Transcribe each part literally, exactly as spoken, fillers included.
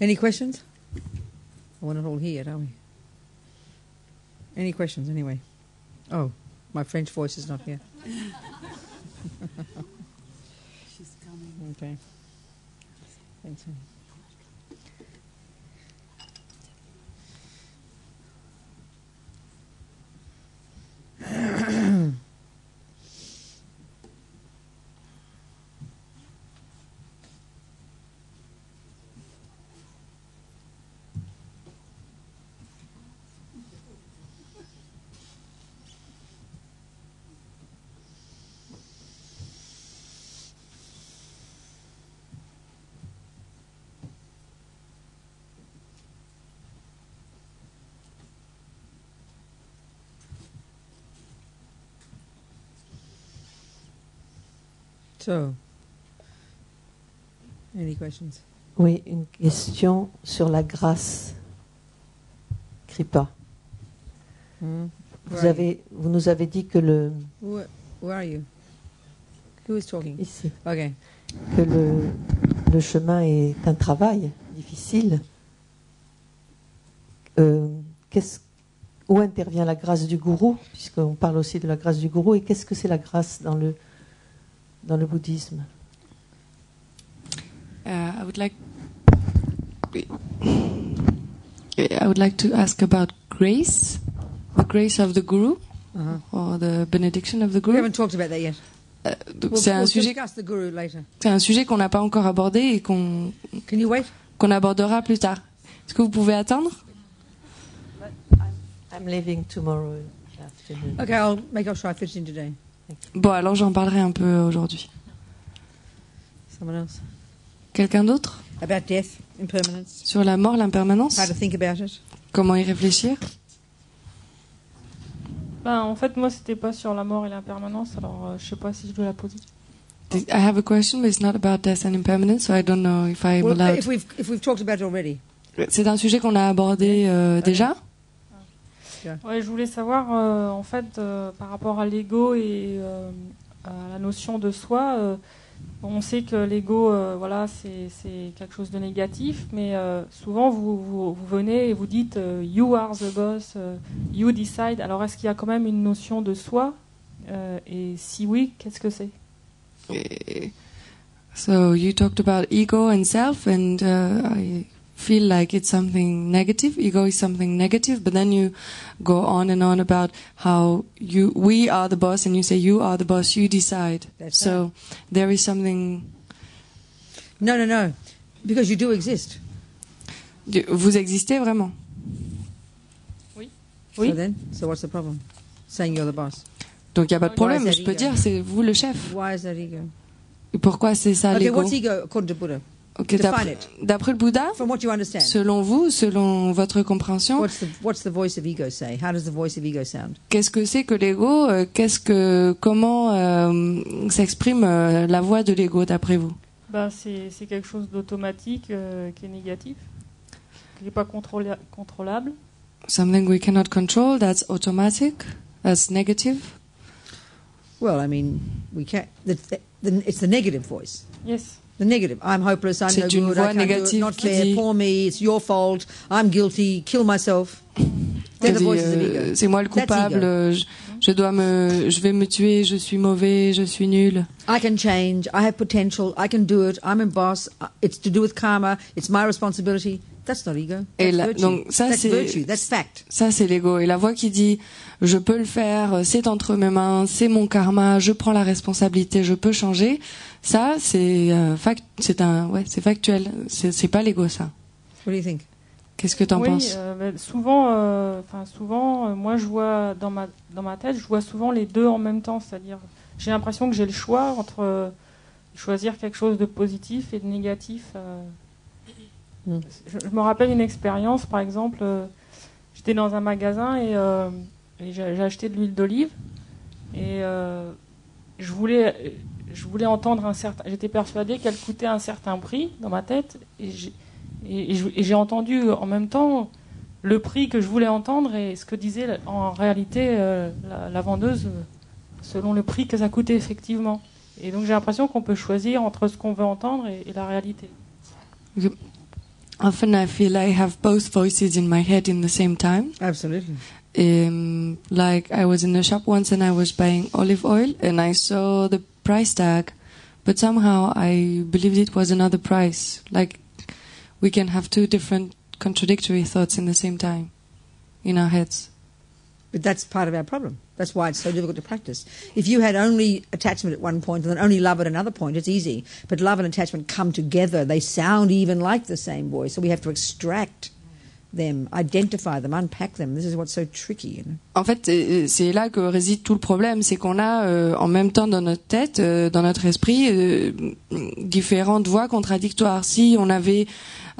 Any questions? Well, we're not all here yet, are we? Any questions anyway? Oh, my French voice is not here. She's coming. Okay. Thanks, honey. So, any questions? Oui, une question sur la grâce Kripa. Hmm? Vous, avez, vous nous avez dit que le... Where, where are you? Who is talking? Ici. Okay. Que le, le chemin est un travail difficile. Euh, qu'est-ce, où intervient la grâce du gourou? Puisqu'on parle aussi de la grâce du gourou. Et qu'est-ce que c'est la grâce dans le... dans le bouddhisme? Uh, I would like I would like to ask about grace, the grace of the guru, uh-huh. or the benediction of the guru. We haven't talked about that yet. Uh, we'll, c'est un we'll sujet. The guru later. C'est un sujet qu'on n'a pas encore abordé et qu'on Can you wait? qu'on abordera plus tard. Est-ce que vous pouvez attendre? But I'm, I'm leaving tomorrow afternoon. Okay, I'll make I'll try fishing today. Bon, alors j'en parlerai un peu aujourd'hui. Quelqu'un d'autre? About death, impermanence. Sur la mort, l'impermanence. How to think about it. Comment y réfléchir? Ben, en fait, moi, c'était pas sur la mort et l'impermanence, alors euh, je sais pas si je dois la poser. I have a question, but it's not about death and impermanence, so I don't know if I'm well, allowed. If we've, if we've talked about it already. C'est un sujet qu'on a abordé euh, okay. déjà. Ouais, je voulais savoir, euh, en fait, euh, par rapport à l'ego et euh, à la notion de soi, euh, on sait que l'ego, euh, voilà, c'est, c'est quelque chose de négatif, mais euh, souvent, vous, vous, vous venez et vous dites euh, « you are the boss euh, »,« you decide ». Alors, est-ce qu'il y a quand même une notion de soi euh, et si oui, qu'est-ce que c'est? So, you talked about ego and self, and uh, I... feel like it's something negative. Ego is something negative, but then you go on and on about how you we are the boss, and you say you are the boss, you decide. That's so that. There is something. No, no, no, because you do exist. Vous existez vraiment. Oui. Oui. So then, so what's the problem? Saying you're the boss. Donc il y a pas de problème. Je peux ego? dire c'est vous le chef. Why is that ego? Et pourquoi c'est ça okay, l'ego? What's ego according to Buddha? Okay, d'après, d'après le Bouddha, selon vous, selon votre compréhension, qu'est-ce que c'est que l'ego? Qu'est-ce que, comment euh, s'exprime euh, la voix de l'ego d'après vous? Ben, c'est, c'est quelque chose d'automatique euh, qui est négatif, qui n'est pas contrôla- contrôlable. Something we cannot control, that's automatic, that's negative. Well, I mean, we can. The, the, the, it's the negative voice. Yes. The negative. I'm hopeless. I'm no good. I can't do it. Not fair. Poor me. It's your fault. I'm guilty. Kill myself. They're the voices of ego. C'est moi le coupable. Je, je dois me. Je vais me tuer. Je suis mauvais. Je suis nul. I can change. I have potential. I can do it. I'm a boss. It's to do with karma. It's my responsibility. That's not ego. That's la, virtue. Donc ça That's c'est virtue. That's fact. Ça c'est l'ego. Et la voix qui dit je peux le faire, c'est entre mes mains, c'est mon karma, je prends la responsabilité, je peux changer. Ça c'est euh, fact, c'est un ouais, c'est factuel. C'est, c'est pas l'ego ça. What do you think? Qu'est-ce que t'en oui, penses? Euh, souvent, enfin euh, souvent, euh, moi je vois dans ma dans ma tête, je vois souvent les deux en même temps, c'est-à-dire j'ai l'impression que j'ai le choix entre euh, choisir quelque chose de positif et de négatif. Euh, Je, je me rappelle une expérience, par exemple, euh, j'étais dans un magasin et, euh, et j'ai, j'ai acheté de l'huile d'olive et euh, je voulais, je voulais entendre un certain... J'étais persuadée qu'elle coûtait un certain prix dans ma tête et j'ai, et, et je, et j'ai entendu en même temps le prix que je voulais entendre et ce que disait en réalité euh, la, la vendeuse selon le prix que ça coûtait effectivement. Et donc j'ai l'impression qu'on peut choisir entre ce qu'on veut entendre et, et la réalité. Je... Often I feel I have both voices in my head in the same time. Absolutely. Um, like I was in a shop once and I was buying olive oil and I saw the price tag, but somehow I believed it was another price. Like we can have two different contradictory thoughts in the same time in our heads. But that's part of our problem. That's why it's so difficult to practice. If you had only attachment at one point and then only love at another point, it's easy. But love and attachment come together. They sound even like the same voice. So we have to extract them, identify them, unpack them. This is what's so tricky, you know? En fait, c'est là que réside tout le problème. C'est qu'on a euh, en même temps dans notre tête, euh, dans notre esprit, euh, différentes voix contradictoires. Si on avait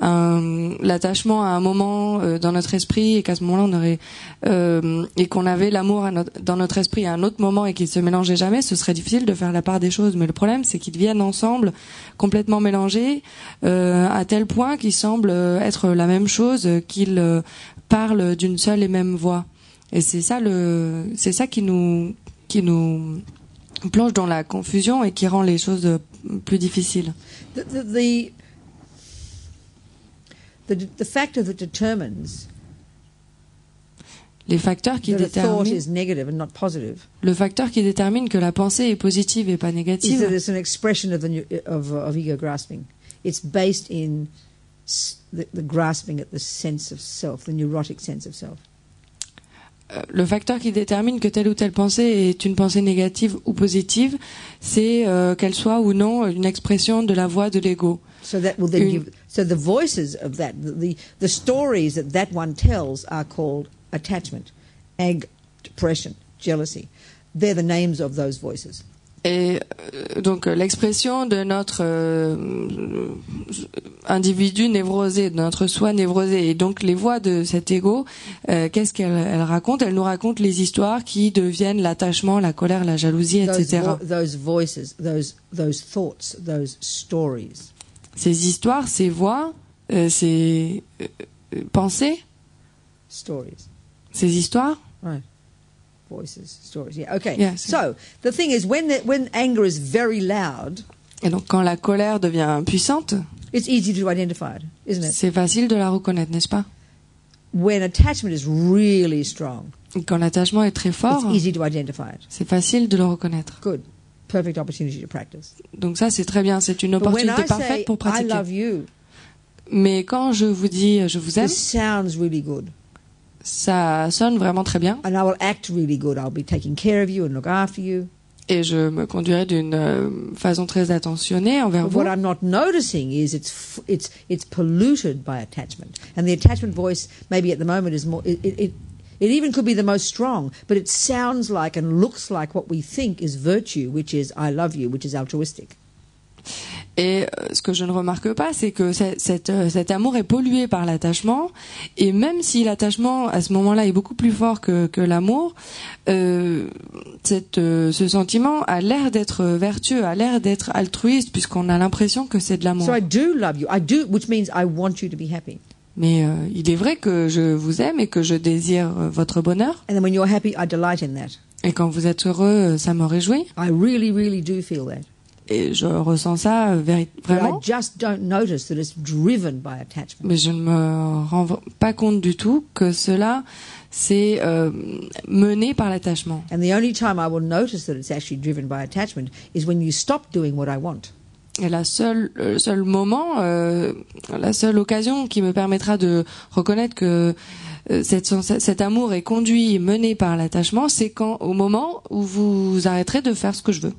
un, l'attachement à un moment euh, dans notre esprit et qu'à ce moment-là on aurait euh, et qu'on avait l'amour à notre, dans notre esprit à un autre moment et qu'ils se mélangeaient jamais, ce serait difficile de faire la part des choses. Mais le problème, c'est qu'ils viennent ensemble, complètement mélangés, euh, à tel point qu'ils semblent être la même chose, qu'ils euh, parlent d'une seule et même voix. Et c'est ça le, c'est ça qui nous, qui nous plonge dans la confusion et qui rend les choses plus difficiles. The, the, the, the factor that determines les facteurs qui déterminent the thought is negative and not positive. Le facteur qui détermine que la pensée est positive et pas négative. It's an expression of the new, of, of ego grasping. It's based in the, the grasping at the sense of self, the neurotic sense of self. Le facteur qui détermine que telle ou telle pensée est une pensée négative ou positive, c'est euh, qu'elle soit ou non une expression de la voix de l'ego. So that will then une... give, so the voices of that, the the stories that that one tells are called attachment, anger, depression, jealousy. They're the names of those voices. Et donc l'expression de notre euh, individu névrosé, de notre soi névrosé, et donc les voix de cet ego, euh, qu'est-ce qu'elle elle raconte? Elle nous raconte les histoires qui deviennent l'attachement, la colère, la jalousie, et cetera. Those, those voices, those, those thoughts, those stories. Ces histoires, ces voix, euh, ces euh, pensées. Stories. Ces histoires. Right. Voices, stories. Yeah. Okay. Yeah, so the thing is, when the, when anger is very loud, et donc quand la colère devient puissante, it's easy to identify it, isn't it? C'est facile de la reconnaître, n'est-ce pas? When attachment is really strong, et quand l'attachement est très fort, it's easy to identify it. C'est facile de le reconnaître. Good, perfect opportunity to practice. Donc ça, c'est très bien. C'est une opportunité parfaite say, pour pratiquer. I love you, mais quand je vous dis je vous aime, this sounds really good. Ça sonne vraiment très bien. And I will act really good. I'll be taking care of you and look after you. Et je me conduirai d'une façon très attentionnée envers vous. But what I'm not noticing is it's it's it's polluted by attachment. And the attachment voice maybe at the moment is more it it, it, it even could be the most strong, but it sounds like and looks like what we think is virtue, which is I love you, which is altruistic. Et ce que je ne remarque pas, c'est que cette, cette, cet amour est pollué par l'attachement. Et même si l'attachement, à ce moment-là, est beaucoup plus fort que, que l'amour, euh, cette, ce sentiment a l'air d'être vertueux, a l'air d'être altruiste, puisqu'on a l'impression que c'est de l'amour. So I do love you. I do, which means I want you to be happy. Mais euh, il est vrai que je vous aime et que je désire votre bonheur. And then when you're happy, I delight in that. Et quand vous êtes heureux, ça me réjouit. I really, really do feel that. Et je ressens ça vraiment. Mais je ne me rends pas compte du tout que cela c'est euh, mené par l'attachement. Et la seule, le seul moment, euh, la seule occasion qui me permettra de reconnaître que Cet, cet amour est conduit et mené par l'attachement, c'est quand, au moment où vous arrêterez de faire ce que je veux.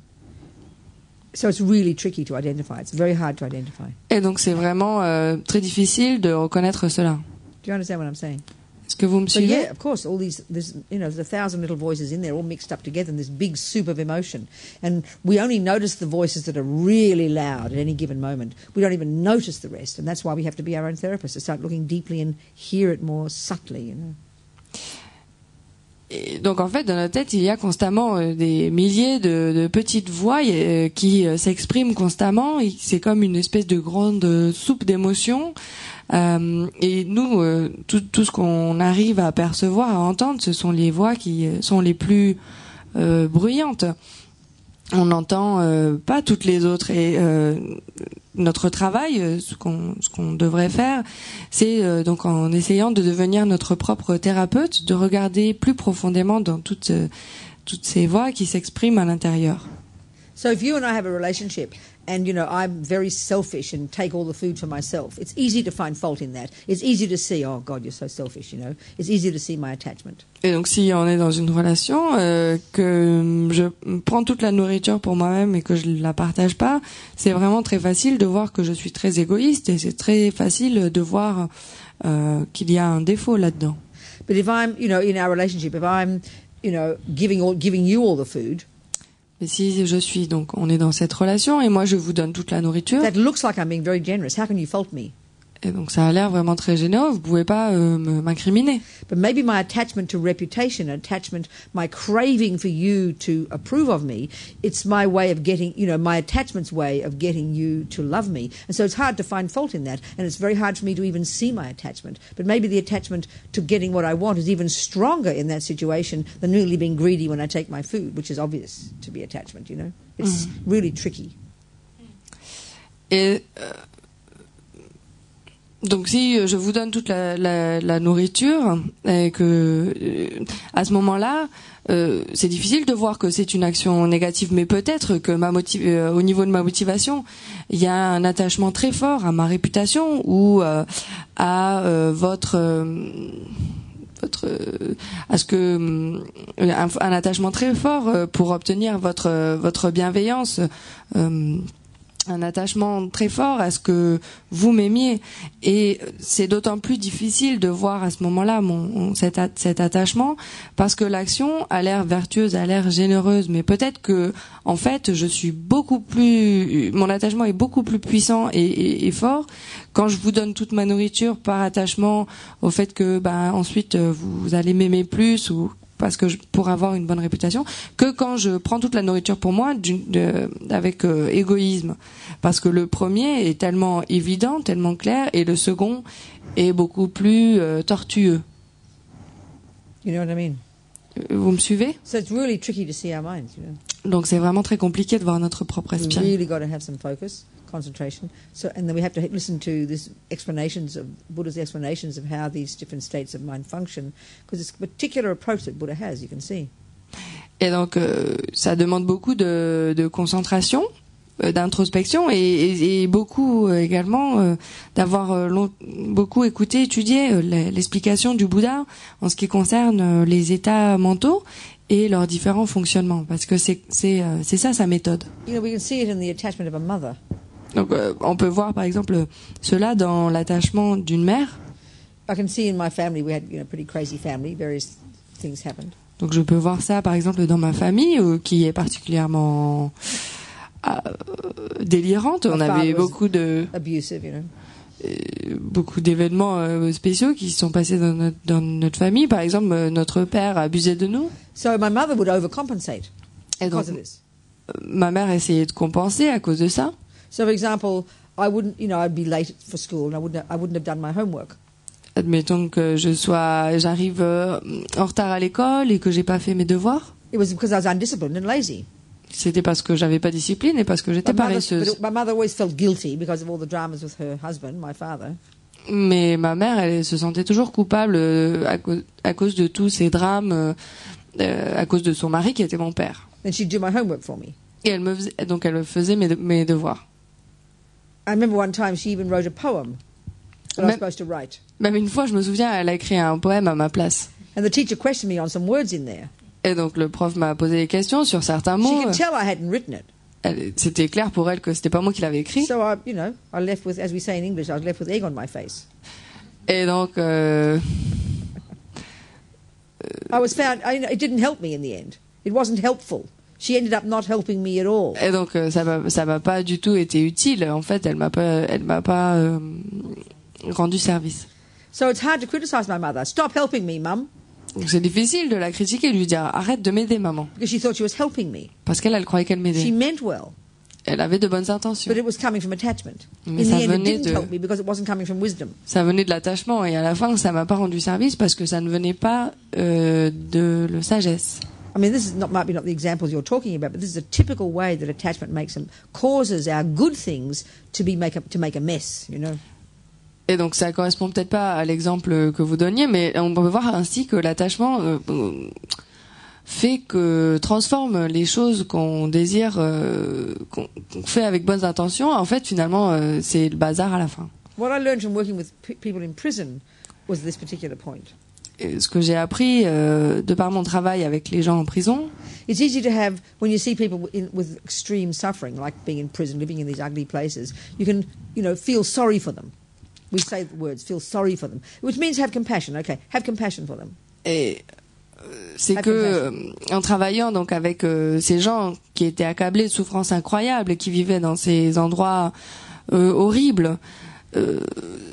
So it's really tricky to identify. It's very hard to identify. Et donc c'est vraiment euh, très difficile de reconnaître cela. Do you understand what I'm saying? Est-ce que vous me suivez? So yeah, of course, all these, this, you know, there's a thousand little voices in there, all mixed up together in this big soup of emotion. And we only notice the voices that are really loud at any given moment. We don't even notice the rest, and that's why we have to be our own therapists to start looking deeply and hear it more subtly, you know. Et donc en fait dans notre tête il y a constamment des milliers de, de petites voix qui s'expriment constamment. C'est comme une espèce de grande soupe d'émotions euh, et nous euh, tout, tout ce qu'on arrive à percevoir, à entendre, ce sont les voix qui sont les plus euh, bruyantes. On n'entend euh, pas toutes les autres et euh, notre travail, ce qu'on ce qu'on devrait faire, c'est euh, donc en essayant de devenir notre propre thérapeute, de regarder plus profondément dans toutes euh, toutes ces voix qui s'expriment à l'intérieur. So if you and I have a relationship and you know I'm very selfish and take all the food for myself, it's easy to find fault in that. It's easy to see, oh God, you're so selfish, you know. It's easy to see my attachment. Et donc si on est dans une relation euh, que je prends toute la nourriture pour moi-même et que je la partage pas, c'est vraiment très facile de voir que je suis très égoïste et c'est très facile de voir euh, qu'il y a un défaut là-dedans. But if I'm, you know, in our relationship, if I'm, you know, giving all, giving you all the food. Mais si je suis donc, on est dans cette relation et moi je vous donne toute la nourriture. That looks like I'm being very generous. How can you fault me? Et donc ça a l'air vraiment très généreux. Vous pouvez pas euh, m'incriminer. But maybe my attachment to reputation, attachment, my craving for you to approve of me, it's my way of getting, you know, my attachment's way of getting you to love me. And so it's hard to find fault in that, and it's very hard for me to even see my attachment. But maybe the attachment to getting what I want is even stronger in that situation than really being greedy when I take my food, which is obvious to be attachment. You know, it's mm. really tricky. Et euh... donc si je vous donne toute la, la, la nourriture et que euh, à ce moment-là, euh, c'est difficile de voir que c'est une action négative, mais peut-être que ma motive, euh, au niveau de ma motivation, il y a un attachement très fort à ma réputation ou euh, à euh, votre euh, votre euh, à ce que euh, un, un attachement très fort euh, pour obtenir votre euh, votre bienveillance. Euh, un attachement très fort à ce que vous m'aimiez. Et c'est d'autant plus difficile de voir à ce moment-là mon, cet, a, cet attachement parce que l'action a l'air vertueuse, a l'air généreuse. Mais peut-être que, en fait, je suis beaucoup plus... Mon attachement est beaucoup plus puissant et, et, et fort quand je vous donne toute ma nourriture par attachement au fait que, ben, ensuite, vous allez m'aimer plus ou... parce que je, pour avoir une bonne réputation, que quand je prends toute la nourriture pour moi de, avec euh, égoïsme. Parce que le premier est tellement évident, tellement clair, et le second est beaucoup plus euh, tortueux. You know what I mean? Vous me suivez? So it's really tricky to see our minds, you know? Donc c'est vraiment très compliqué de voir notre propre esprit. We've really got to have some focus. Concentration. So, and then we have to listen to these explanations of Buddha's explanations of how these different states of mind function, because it's a particular approach that Buddha has. You can see. Et donc, euh, ça demande beaucoup de, de concentration, euh, d'introspection, et, et, et beaucoup euh, également euh, d'avoir euh, long, beaucoup écouté, étudié euh, l'explication du Bouddha en ce qui concerne euh, les états mentaux et leurs différents fonctionnements, parce que c'est c'est euh, c'est ça sa méthode. You know, we can see it in the attachment of a mother. Donc, euh, on peut voir par exemple cela dans l'attachement d'une mère. Donc, je peux voir ça par exemple dans ma famille, euh, qui est particulièrement euh, délirante. On avait beaucoup de abusive, you know. Beaucoup d'événements euh, spéciaux qui se sont passés dans notre, dans notre famille. Par exemple, euh, notre père abusait de nous. So my mother would overcompensate because of this. Ma mère essayait de compenser à cause de ça. So, for example, I wouldn't, you know, I'd be late for school, and I wouldn't, I wouldn't have done my homework. Admettons que je sois, j'arrive euh, en retard à l'école et que j'ai pas fait mes devoirs. It was because I was undisciplined and lazy. C'était parce que j'avais pas discipline et parce que j'étais paresseuse. My mother always felt guilty because of all the dramas with her husband, my father. Mais ma mère, elle se sentait toujours coupable à, à cause de tous ces drames, euh, à cause de son mari qui était mon père. And she'd do my homework for me. Et elle me faisait, donc elle me faisait mes, de, mes devoirs. I remember one time she even wrote a poem that I was supposed to write. Même une fois, je me souviens, elle a écrit un poème à ma place. And the teacher questioned me on some words in there. Et donc le prof m'a posé des questions sur certains mots. She could tell I hadn't written it. Elle, c'était clair pour elle que c'était pas moi qui l'avais écrit. So I, you know, I left with, as we say in English, I was left with egg on my face. Et donc. Euh, I was found. I, it didn't help me in the end. It wasn't helpful. She ended up not helping me at all. Et donc ça m'a, ça m'a pas du tout été utile. En fait, elle m'a pas, elle m'a pas euh, rendu service. So it's hard to criticize my mother. Stop helping me, mum. C'est difficile de la critiquer et de lui dire arrête de m'aider, maman. Because she thought she was helping me. Parce qu'elle elle croyait qu'elle m'aidait. She meant well. Elle avait de bonnes intentions. But it was coming from attachment. Mais ça venait de. Me because it wasn't coming from wisdom. Ça venait de l'attachement et à la fin ça m'a pas rendu service parce que ça ne venait pas euh, de la sagesse. I mean, this is not, might be not the examples you're talking about, but this is a typical way that attachment makes them, causes our good things to be make a, to make a mess, you know. Et donc ça correspond peut-être pas à l'exemple que vous donniez, mais on peut voir ainsi que l'attachement euh, fait que transforme les choses qu'on désire, euh, qu'on qu'on fait avec bonnes intentions. En fait, finalement, euh, c'est le bazar à la fin. What I learned from working with people in prison was this particular point. Et ce que j'ai appris euh, de par mon travail avec les gens en prison. It's easy to have when you see people in, with extreme suffering, like being in prison, living in these ugly places. You can, you know, feel sorry for them. We say the words, feel sorry for them, which means have compassion. Okay, have compassion for them. Et c'est have que compassion. En travaillant donc avec euh, ces gens qui étaient accablés de souffrances incroyables et qui vivaient dans ces endroits euh, horribles. Euh,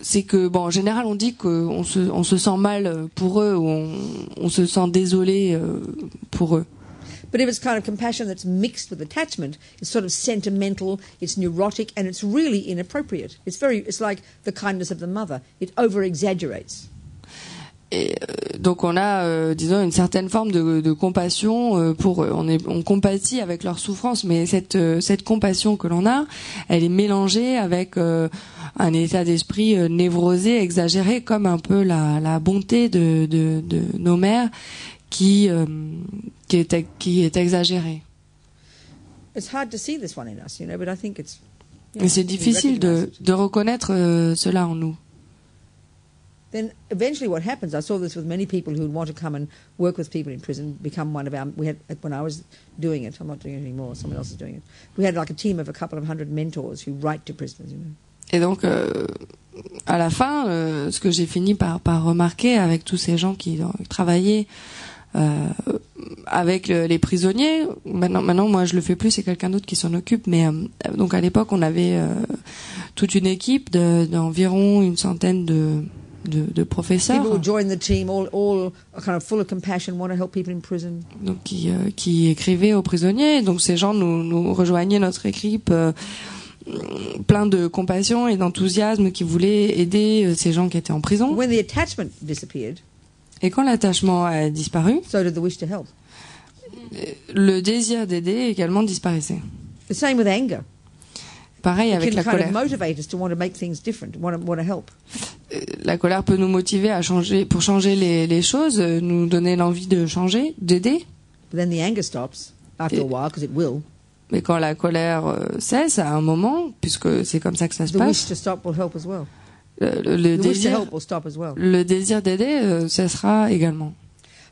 c'est que, bon, en général, on dit qu'on se, on se sent mal pour eux, ou on, on se sent désolé euh, pour eux. But if it's kind of compassion that's mixed with attachment, it's sort of sentimental, it's neurotic, and it's really inappropriate. It's very, it's like the kindness of the mother. It over-exaggerates. Et euh, donc on a, euh, disons, une certaine forme de, de compassion euh, pour eux. On, est, on compatit avec leur souffrance, mais cette, euh, cette compassion que l'on a, elle est mélangée avec euh, un état d'esprit euh, névrosé, exagéré, comme un peu la, la bonté de, de, de nos mères qui, euh, qui, est, qui est exagérée. Et c'est difficile de, de reconnaître euh, cela en nous. Then eventually what happens, I saw this with many people who want to come and work with people in prison, become one of our, we had, when I was doing it, I'm not doing it anymore, someone else is doing it, we had like a team of a couple of hundred mentors who write to prisoners, you know. Et donc, euh, à la fin, euh, ce que j'ai fini par, par remarquer avec tous ces gens qui travaillaient euh, avec le, les prisonniers, maintenant, maintenant moi je le fais plus, c'est quelqu'un d'autre qui s'en occupe, mais euh, donc à l'époque on avait euh, toute une équipe de, d'environ une centaine de... De, de professeurs. Donc qui, euh, qui écrivaient aux prisonniers. Donc ces gens nous, nous rejoignaient notre équipe, euh, plein de compassion et d'enthousiasme, qui voulaient aider euh, ces gens qui étaient en prison. Et quand l'attachement a disparu, so did the wish to help. Le désir d'aider également disparaissait. The same with anger. Pareil avec la colère. La colère peut nous motiver à changer, pour changer les, les choses, nous donner l'envie de changer, d'aider. Mais quand la colère cesse, à un moment, puisque c'est comme ça que ça se passe, le, le désir, le désir d'aider cessera également.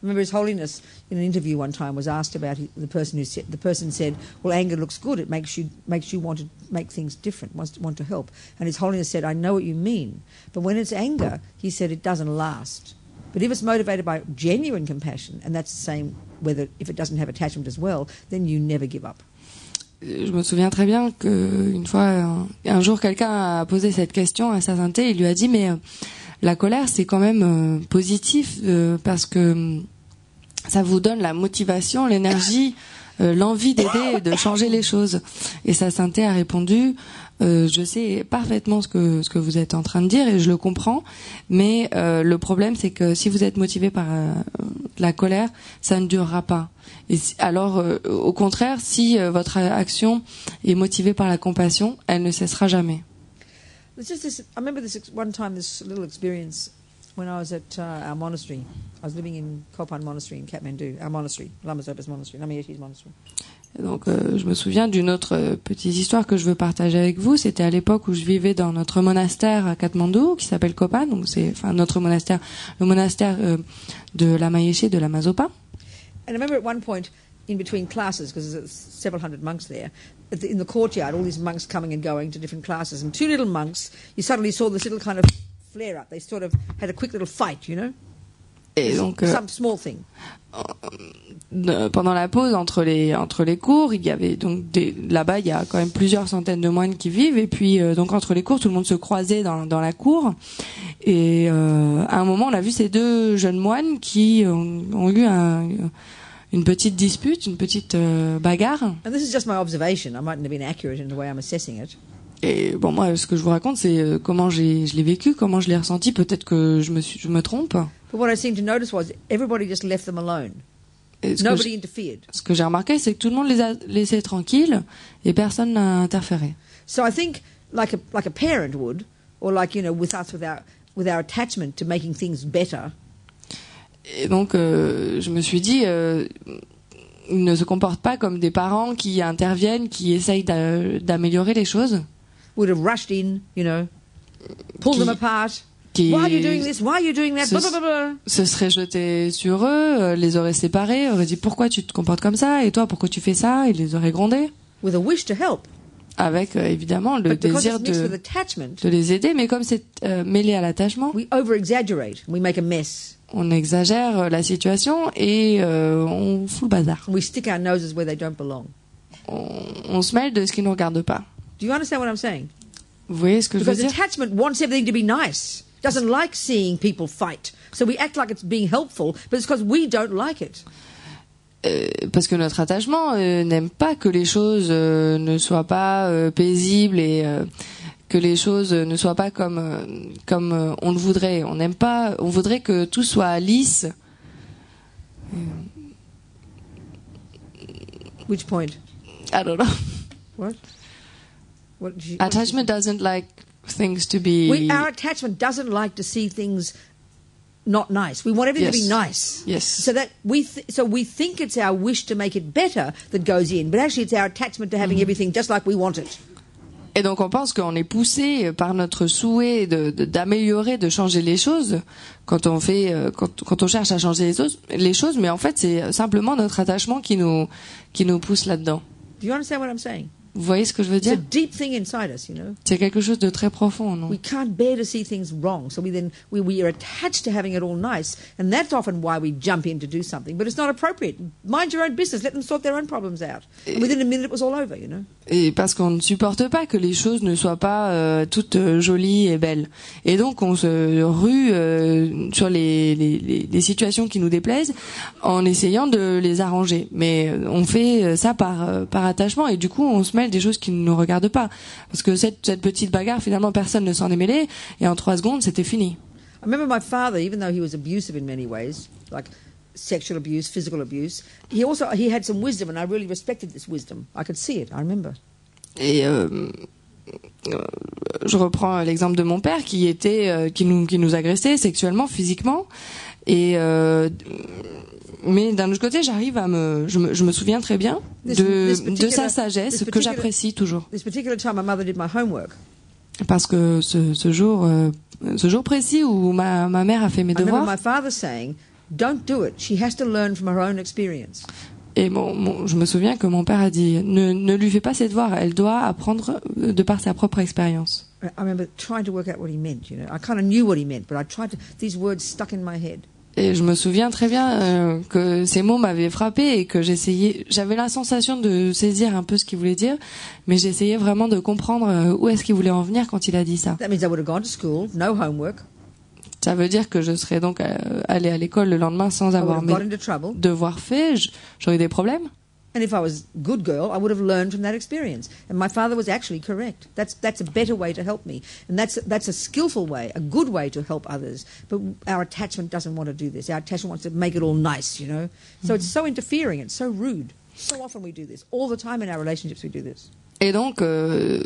I remember His Holiness in an interview one time was asked about he, the person who said, the person said, well, anger looks good, it makes you makes you want to make things different, wants to, want to help. And His Holiness said, I know what you mean, but when it's anger, he said, it doesn't last. But if it's motivated by genuine compassion, and that's the same whether if it doesn't have attachment as well, then you never give up. Je me souviens très bien qu'une fois, un, un jour, quelqu'un a posé cette question à sa sainteté, il lui a dit, mais euh, la colère, c'est quand même euh, positif euh, parce que ça vous donne la motivation, l'énergie, euh, l'envie d'aider, de changer les choses. Et sa sainteté a répondu, euh, je sais parfaitement ce que, ce que vous êtes en train de dire et je le comprends, mais euh, le problème c'est que si vous êtes motivé par euh, la colère, ça ne durera pas. Et si, alors, euh, au contraire, si euh, votre action est motivée par la compassion, elle ne cessera jamais. It's just this, I remember this one time, this little experience. When I was at uh, our monastery, I was living in Kopan monastery in Kathmandu. Our monastery, Lama Zopa's monastery, Lama Yeshe's monastery. Donc, euh, je me souviens d'une autre euh, petite histoire que je veux partager avec vous. C'était à l'époque où je vivais dans notre monastère à Kathmandu, qui s'appelle Kopan. Donc, c'est enfin notre monastère, le monastère euh, de Lama Yeshe, de Lama Zopa. And I remember at one point, in between classes, because there's several hundred monks there, in the courtyard, all these monks coming and going to different classes, and two little monks, you suddenly saw this little kind of flare up. They sort of had a quick little fight, you know. Et donc, euh, some small thing. Euh, pendant la pause entre les entre les cours, il y avait donc des, là-bas il y a quand même plusieurs centaines de moines qui vivent, et puis euh, donc entre les cours tout le monde se croisait dans dans la cour, et euh, à un moment on a vu ces deux jeunes moines qui ont, ont eu un une petite dispute, une petite euh, bagarre. And this is just my observation. I mightn't have been accurate in the way I'm assessing it. Et bon, moi, ce que je vous raconte, c'est comment j'ai, je l'ai vécu, comment je l'ai ressenti. Peut-être que je me, suis, je me trompe. Et ce Nobody interfered. Ce que j'ai remarqué, c'est que tout le monde les a laissés tranquilles et personne n'a interféré. So I think, like a like a parent would, or like you know, with us, with our with our attachment to making things better. Et donc, euh, je me suis dit, euh, ils ne se comportent pas comme des parents qui interviennent, qui essayent d'améliorer les choses. Would have rushed in, you know, pulled them apart. Why are you doing this? Why are you doing that? Blah, blah, blah. Se serait jeté sur eux, les aurait séparés, aurait dit pourquoi tu te comportes comme ça et toi pourquoi tu fais ça, et les aurait grondés. With a wish to help. Avec euh, évidemment le désir de, de les aider, mais comme c'est euh, mêlé à l'attachement, we over-exaggerate, we make a mess. On exagère la situation et euh, on fout le bazar. We stick our noses where they don't belong. On, on se mêle de ce qui ne regarde pas. Do you understand what I'm saying? Vous voyez ce que Because je veux dire? Attachment wants everything to be nice. Doesn't like seeing people fight. So we act like it's being helpful, but it's because we don't like it. Euh, parce que notre attachement euh, n'aime pas que les choses euh, ne soient pas euh, paisibles et euh, que les choses euh, ne soient pas comme euh, comme euh, on le voudrait. On n'aime pas. On voudrait que tout soit lisse. Which point? I don't know. What? What did you, what attachment did you doesn't like things to be. We, our attachment doesn't like to see things not nice. We want everything yes. to be nice. Yes. So that we th so we think it's our wish to make it better that goes in, but actually it's our attachment to having mm-hmm. everything just like we want it. Et donc on pense qu'on est poussé par notre souhait de d'améliorer, de, de changer les choses quand on fait quand quand on cherche à changer les choses, les choses mais en fait c'est simplement notre attachement qui nous qui nous pousse là-dedans. Do you understand what I'm saying? Vous voyez ce que je veux dire? C'est quelque chose de très profond, non? Et parce qu'on ne supporte pas que les choses ne soient pas euh, toutes euh, jolies et belles. Et donc on se rue euh, sur les, les, les, les situations qui nous déplaisent en essayant de les arranger. Mais on fait ça par, euh, par attachement et du coup on se met des choses qui ne nous regardent pas. Parce que cette, cette petite bagarre, finalement, personne ne s'en est mêlé, et en trois secondes, c'était fini. I remember my father, even though he was abusive in many ways, like sexual abuse, physical abuse, he also he had some wisdom, and I really respected this wisdom. I could see it, I remember. Et euh, je reprends l'exemple de mon père, qui était, euh, qui nous, qui nous agressait sexuellement, physiquement, et euh, mais d'un autre côté, j'arrive à me je, me, je me souviens très bien de, de sa sagesse que j'apprécie toujours. Parce que ce, ce jour, euh, ce jour précis où ma, ma mère a fait mes devoirs. Et bon, bon, je me souviens que mon père a dit ne, ne lui fais pas ses devoirs, elle doit apprendre de par sa propre expérience. Et je me souviens très bien euh, que ces mots m'avaient frappé et que j'essayais, j'avais la sensation de saisir un peu ce qu'il voulait dire, mais j'essayais vraiment de comprendre où est-ce qu'il voulait en venir quand il a dit ça. Ça veut dire que je serais donc allée à l'école le lendemain sans avoir mes devoirs faits, j'aurais eu des problèmes. And if I was a good girl, I would have learned from that experience. And my father was actually correct. That's that's a better way to help me, and that's that's a skillful way, a good way to help others. But our attachment doesn't want to do this. Our attachment wants to make it all nice, you know. So mm-hmm. it's so interfering. It's so rude. So often we do this. All the time in our relationships, we do this. Et donc, euh,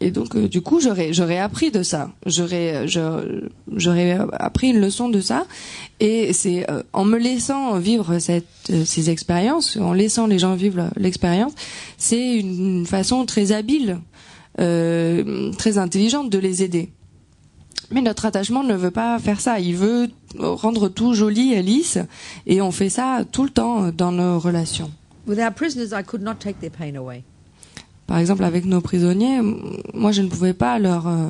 et donc, euh, du coup, j'aurais j'aurais appris de ça. J'aurais j'aurais appris une leçon de ça. Et c'est euh, en me laissant vivre cette, euh, ces expériences, en laissant les gens vivre l'expérience, c'est une, une façon très habile, euh, très intelligente de les aider. Mais notre attachement ne veut pas faire ça. Il veut rendre tout joli et lisse, et on fait ça tout le temps dans nos relations. With our prisoners, I could not take their pain away. Par exemple, avec nos prisonniers, moi, je ne pouvais pas leur euh,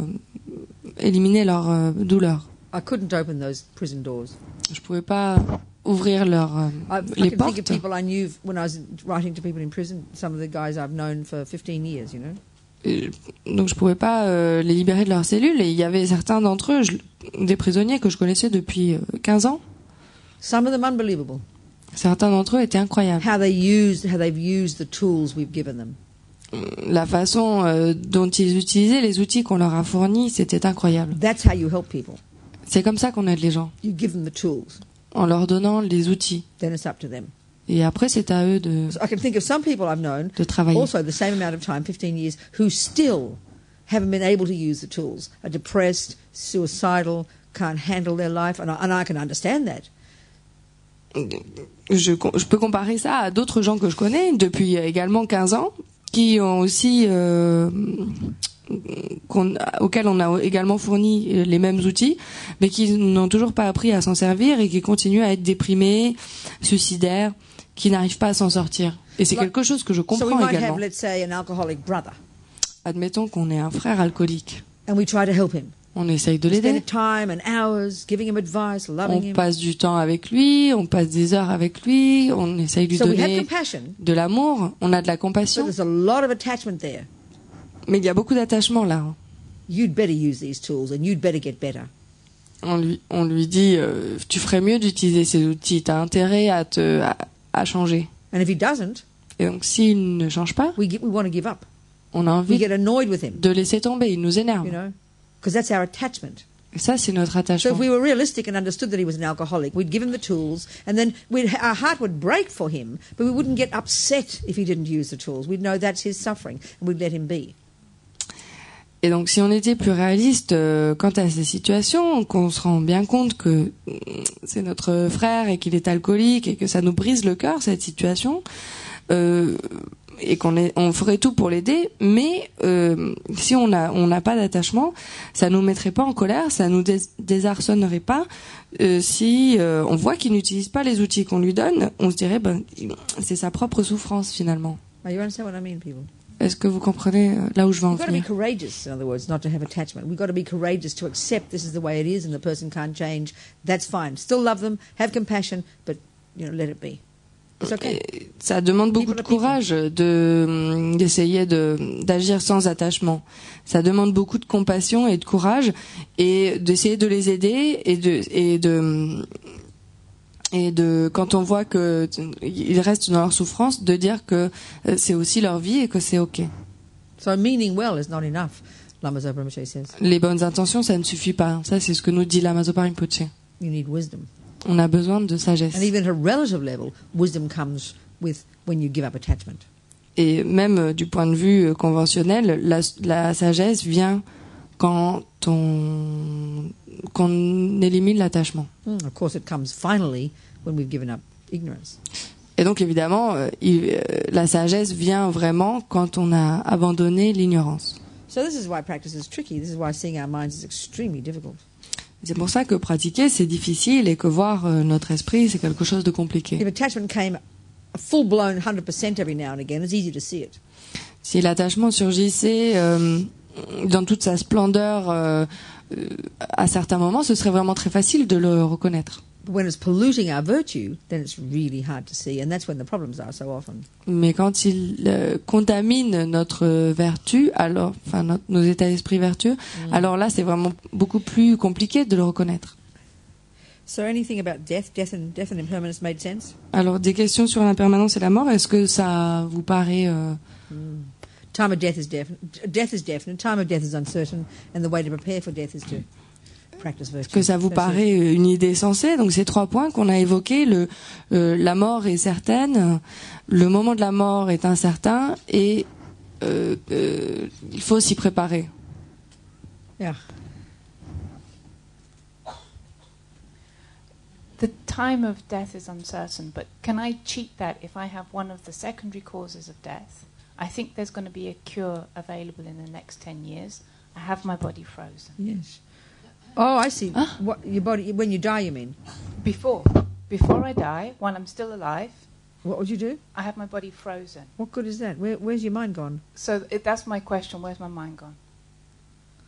éliminer leur euh, douleur. I couldn't open those prison doors. Je pouvais pas ouvrir leurs euh, les portes. I can think of people I knew when I was writing to people in prison. Some of the guys I've known for fifteen years, you know. Et donc je pouvais pas euh, les libérer de leurs cellules, et il y avait certains d'entre eux, je, des prisonniers que je connaissais depuis euh, quinze ans. Some of them unbelievable. Certains d'entre eux étaient incroyables. How they used, how they've used the tools we've given them. La façon euh, dont ils utilisaient les outils qu'on leur a fournis, c'était incroyable. That's how you help people. C'est comme ça qu'on aide les gens. You give them the tools. en leur donnant les outils. Then it's up to them. Et après, c'est à eux de, so I can think of some people I've known, de travailler. Also the same amount of time, fifteen years, who still haven't been able to use the tools, are depressed, suicidal, can't handle their life, and I, and I can understand that. Je, je peux comparer ça à d'autres gens que je connais depuis également quinze ans, qui ont aussi, euh, qu'on, auxquels on a également fourni les mêmes outils, mais qui n'ont toujours pas appris à s'en servir et qui continuent à être déprimés, suicidaires, qui n'arrivent pas à s'en sortir. Et c'est quelque chose que je comprends so également. Have, say, admettons qu'on ait un frère alcoolique. And we try to help him. On essaye de l'aider. On passe du temps avec lui, on passe des heures avec lui, on essaye de lui donner de l'amour, on a de la compassion. Mais il y a beaucoup d'attachement là. On lui, on lui dit, euh, tu ferais mieux d'utiliser ces outils, tu as intérêt à, te, à, à changer. Et donc s'il ne change pas, on a envie de laisser tomber, il nous énerve. Because that's our attachment. Ça, c'est notre attachement. So if we were realistic and understood that he was an alcoholic, we'd give him the tools, and then we'd, our heart would break for him, but we wouldn't get upset if he didn't use the tools. We'd know that's his suffering, and we'd let him be. Et donc, si on était plus réaliste euh, quant à ces situations, qu'on se rend bien compte que c'est notre frère et qu'il est alcoolique et que ça nous brise le cœur, cette situation, euh, et qu'on est, on ferait tout pour l'aider, mais euh, si on a, on n'a pas d'attachement, ça nous mettrait pas en colère, ça nous dés désarçonnerait pas. Euh, si euh, on voit qu'il n'utilise pas les outils qu'on lui donne, on se dirait ben c'est sa propre souffrance finalement. Est-ce que vous comprenez là où je veux en venir? Okay. Ça demande beaucoup de courage de, d'essayer de, d'agir sans attachement. Ça demande beaucoup de compassion et de courage et d'essayer de les aider et de, et de, et de, quand on voit que ils restent dans leur souffrance, de dire que c'est aussi leur vie et que c'est ok. So meaning well is not enough, Lama Zopa Rinpoche says. Les bonnes intentions, ça ne suffit pas. Ça, c'est ce que nous dit Lama Zopa Rinpoche. You need wisdom. On a besoin de sagesse. Et même du point de vue conventionnel, la, la sagesse vient quand on, quand on élimine l'attachement. Et donc évidemment, il, la sagesse vient vraiment quand on a abandonné l'ignorance. So this is why practice is tricky. This is why seeing our minds is extremely difficult. C'est pour ça que pratiquer, c'est difficile et que voir euh, notre esprit, c'est quelque chose de compliqué. Si l'attachement surgissait euh, dans toute sa splendeur euh, euh, à certains moments, ce serait vraiment très facile de le reconnaître. Mais quand il euh, contamine notre vertu, alors, enfin notre, nos états d'esprit vertueux, mm. alors là c'est vraiment beaucoup plus compliqué de le reconnaître. So anything about death, death and, death and impermanence made sense? Alors des questions sur l'impermanence et la mort, est-ce que ça vous paraît euh... mm. Time of death is definite. Death is definite. Time of death is uncertain, and the way to prepare for death is to Est-ce que ça vous paraît une idée sensée? Donc ces trois points qu'on a évoqués, le, euh, la mort est certaine, le moment de la mort est incertain et euh, euh, il faut s'y préparer. Yeah. The time of death is uncertain, but can I cheat that if I have one of the secondary causes of death? I think there's going to be a cure available in the next ten years. I have my body frozen. Yes. Oh, I see. Huh? What, your body, when you die, you mean? Before. Before I die, while I'm still alive. What would you do? I have my body frozen. What good is that? Where, where's your mind gone? So it, that's my question. Where's my mind gone?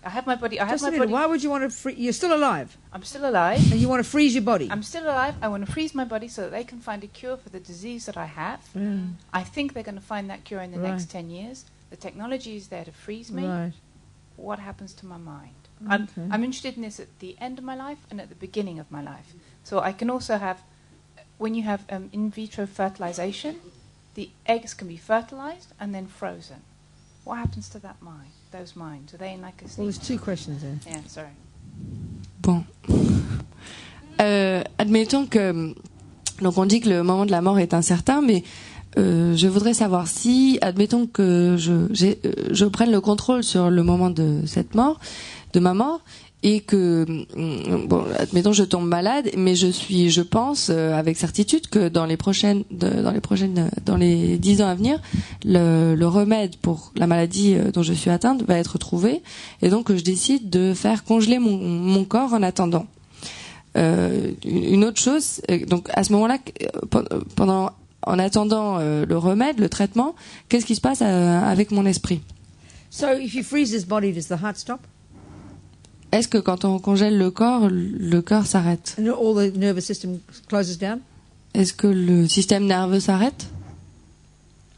I have my body... I Just have a my minute. Body. Why would you want to freeze... You're still alive. I'm still alive. And you want to freeze your body. I'm still alive. I want to freeze my body so that they can find a cure for the disease that I have. Mm. I think they're going to find that cure in the right. next ten years. The technology is there to freeze me. Right. What happens to my mind? I'm, okay. I'm interested in this at the end of my life and at the beginning of my life. So I can also have, when you have um, in vitro fertilization, the eggs can be fertilized and then frozen. What happens to that mind, those minds? Are they in like a sleep? Well, there's two questions there. Yeah, sorry. Bon. Euh, admettons que... Donc on dit que le moment de la mort est incertain, mais euh, je voudrais savoir si, admettons que je, j'ai, je prenne le contrôle sur le moment de cette mort, de ma mort, et que, bon, admettons je tombe malade, mais je suis, je pense euh, avec certitude que dans les prochaines, de, dans les prochaines, dans les dix ans à venir, le, le remède pour la maladie dont je suis atteinte va être trouvé, et donc je décide de faire congeler mon, mon corps en attendant. Euh, une autre chose, donc à ce moment-là, pendant, en attendant euh, le remède, le traitement, qu'est-ce qui se passe euh, avec mon esprit? So, if you freeze this body, does the heart stop? Est-ce que quand on congèle le corps, le corps s'arrête? And all the nervous system closes down? Est-ce que le système nerveux s'arrête?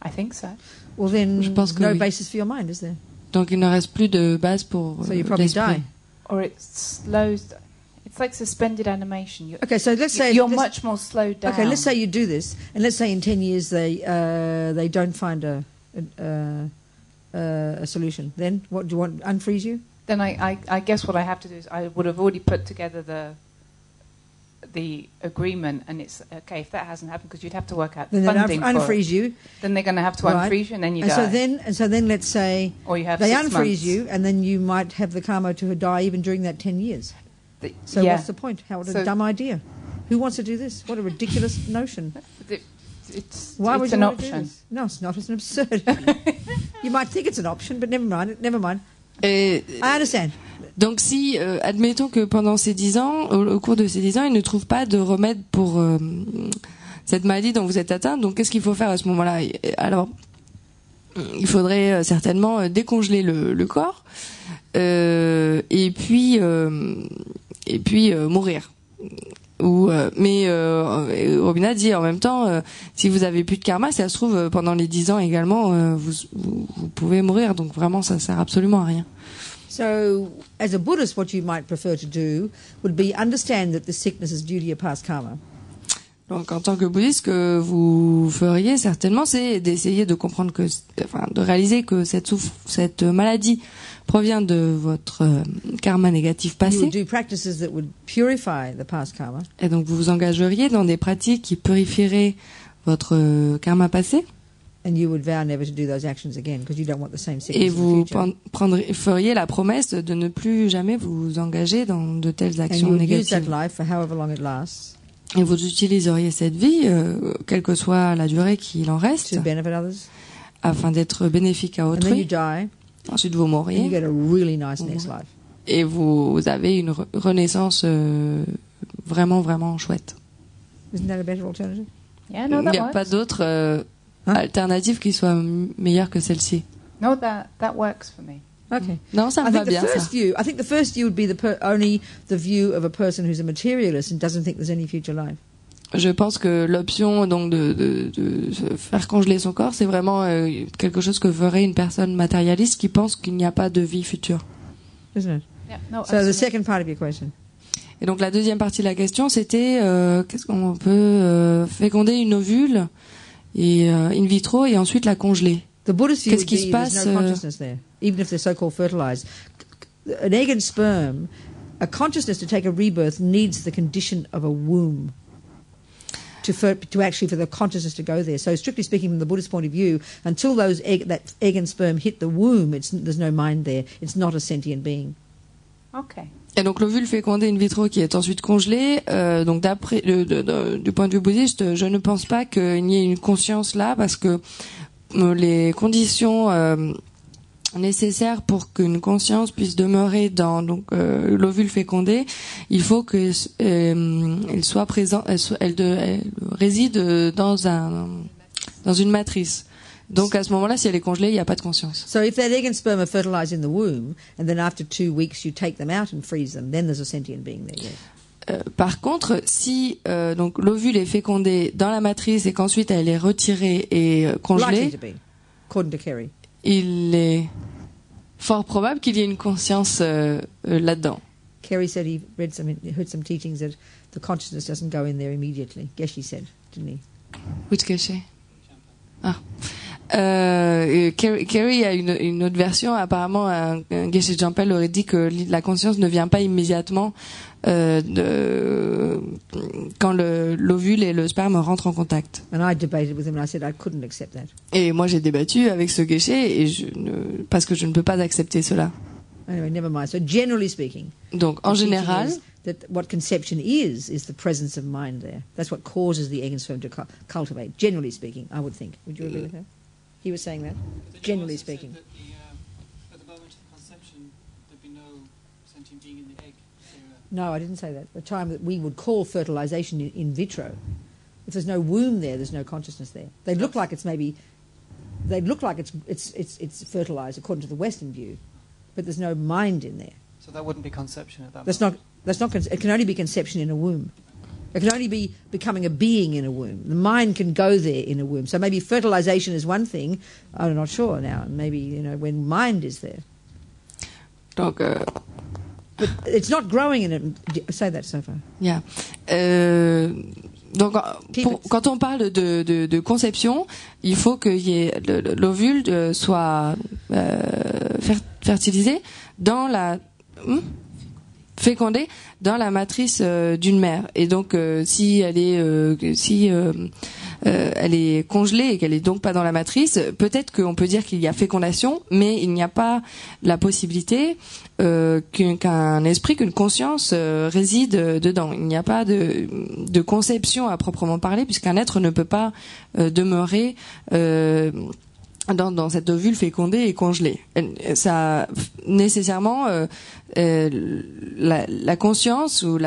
I think so. Well, then, Je pense que no oui. basis for your mind, is there? Donc il ne reste plus de base pour euh, so you probably l'esprit. Die. Or it slows down. It's like suspended animation. You're, okay, so let's say you're let's, much more slowed down. Okay, let's say you do this, and let's say in ten years they uh, they don't find a a, a a solution. Then what do you want? Unfreeze you? Then I, I I guess what I have to do is I would have already put together the the agreement, and it's okay if that hasn't happened because you'd have to work out then funding. Then unf- unfreeze for you. Then they're going to have to right. unfreeze you, and then you and die. So then, and so then, let's say or you have they unfreeze months. you, and then you might have the karma to die even during that ten years. So yeah. what's the point? How what a so, dumb idea! Who wants to do this? What a ridiculous notion! It, it's Why it's would you an option. No, it's not. It's an absurd. You might think it's an option, but never mind. Never mind. Et, I understand. Donc, si euh, admettons que pendant ces dix ans, au, au cours de ces dix ans, ils ne trouvent pas de remède pour euh, cette maladie dont vous êtes atteint, donc qu'est-ce qu'il faut faire à ce moment-là? Alors, il faudrait euh, certainement euh, décongeler le, le corps euh, et puis. Euh, et puis euh, mourir. Ou euh, mais euh, Robina dit en même temps, euh, si vous avez plus de karma, si ça se trouve euh, pendant les dix ans également, euh, vous, vous, vous pouvez mourir. Donc vraiment, ça sert absolument à rien. So, as a Buddhist, what you might prefer to do would be understand that the sickness is due to your past karma. Donc, en tant que bouddhiste, ce que vous feriez certainement, c'est d'essayer de comprendre que, enfin, de réaliser que cette souffre, cette maladie provient de votre euh, karma négatif passé. Et donc, vous vous engageriez dans des pratiques qui purifieraient votre euh, karma passé. Et vous prendrez, feriez la promesse de ne plus jamais vous engager dans de telles actions négatives. Et vous utiliseriez cette vie, euh, quelle que soit la durée qu'il en reste, afin d'être bénéfique à autrui. Ensuite, vous mourriez. Really nice et vous avez une re- renaissance euh, vraiment, vraiment chouette. Il n'y yeah, no, a works. pas d'autre euh, huh? alternative qui soit m- meilleure que celle-ci. No, that, that works for me. Okay. No, I think the first ça. view. I think the first view would be the per, only the view of a person who's a materialist and doesn't think there's any future life. Je pense que l'option donc de, de, de faire congeler son corps, c'est vraiment euh, quelque chose que ferait une personne matérialiste qui pense qu'il n'y a pas de vie future. Isn't it? Yeah, no, so the second part of your question. Et donc la deuxième partie de la question, c'était euh, qu'est-ce qu'on peut euh, féconder une ovule et euh, in vitro et ensuite la congeler. The Buddhist view would be there's no consciousness there, even if they're so-called fertilized. An egg and sperm, a consciousness to take a rebirth needs the condition of a womb to for, to actually for the consciousness to go there. So strictly speaking, from the Buddhist point of view, until those egg that egg and sperm hit the womb, it's, there's no mind there. It's not a sentient being. Okay. Et donc l'ovule fécondé in vitro qui est ensuite congelé, euh, donc d'après de, de, de, du point de vue bouddhiste, je ne pense pas qu'il n'y ait une conscience là parce que les conditions euh, nécessaires pour qu'une conscience puisse demeurer dans donc euh, l'ovule fécondé, il faut que euh, elle soit présente, elle, elle, elle réside dans un dans une matrice. Donc à ce moment-là, si elle est congelée, il n'y a pas de conscience. So if that egg and sperm are fertilized in the womb, and then after two weeks you take them out and freeze them, then there's a sentient being there. Yes. Euh, par contre, si euh, donc l'ovule est fécondé dans la matrice et qu'ensuite elle est retirée et euh, congelée, il est fort probable qu'il y ait une conscience euh, euh, là-dedans. Kerry said he read some, heard some teachings that the consciousness doesn't go in there immediately. Geshe said, didn't he? Which Geshe? Ah. Euh, Kerry, Kerry a une, une autre version. Apparemment, un, un Geshe Jampel aurait dit que la conscience ne vient pas immédiatement euh, de, quand l'ovule et le sperme rentrent en contact. Et moi, j'ai débattu avec ce Geshe et je ne, parce que je ne peux pas accepter cela. Anyway, never mind. So, generally speaking, donc, en général, that what conception is is the presence of mind there. That's what causes the egg-sperm to cu cultivate. Generally speaking, I would think. Would you agree with that? He was saying that. But generally speaking. That the, uh, at the moment of conception, there'd be no sentient being in the egg. So, uh, no, I didn't say that. The time that we would call fertilization in, in vitro. If there's no womb there, there's no consciousness there. They look like it's maybe. They look like it's it's it's it's fertilized according to the Western view, but there's no mind in there. So that wouldn't be conception at that. That's moment. not. That's not. It can only be conception in a womb. It can only be becoming a being in a womb. The mind can go there in a womb. So maybe fertilization is one thing. I'm not sure now. Maybe, you know, when mind is there. Okay. But it's not growing in it. Say that so far. Yeah. Euh, donc, pour, quand on parle de, de, de conception, il faut que l'ovule soit euh, fertilisé dans la. Hmm? Fécondée dans la matrice euh, d'une mère, et donc euh, si elle est euh, si euh, euh, elle est congelée et qu'elle est donc pas dans la matrice, peut-être qu'on peut dire qu'il y a fécondation, mais il n'y a pas la possibilité euh, qu'un esprit, qu'une conscience euh, réside dedans. Il n'y a pas de, de conception à proprement parler, puisqu'un être ne peut pas euh, demeurer euh, Dans, dans cette ovule fécondée et congelée. Ça, nécessairement, euh, euh, la, la conscience ou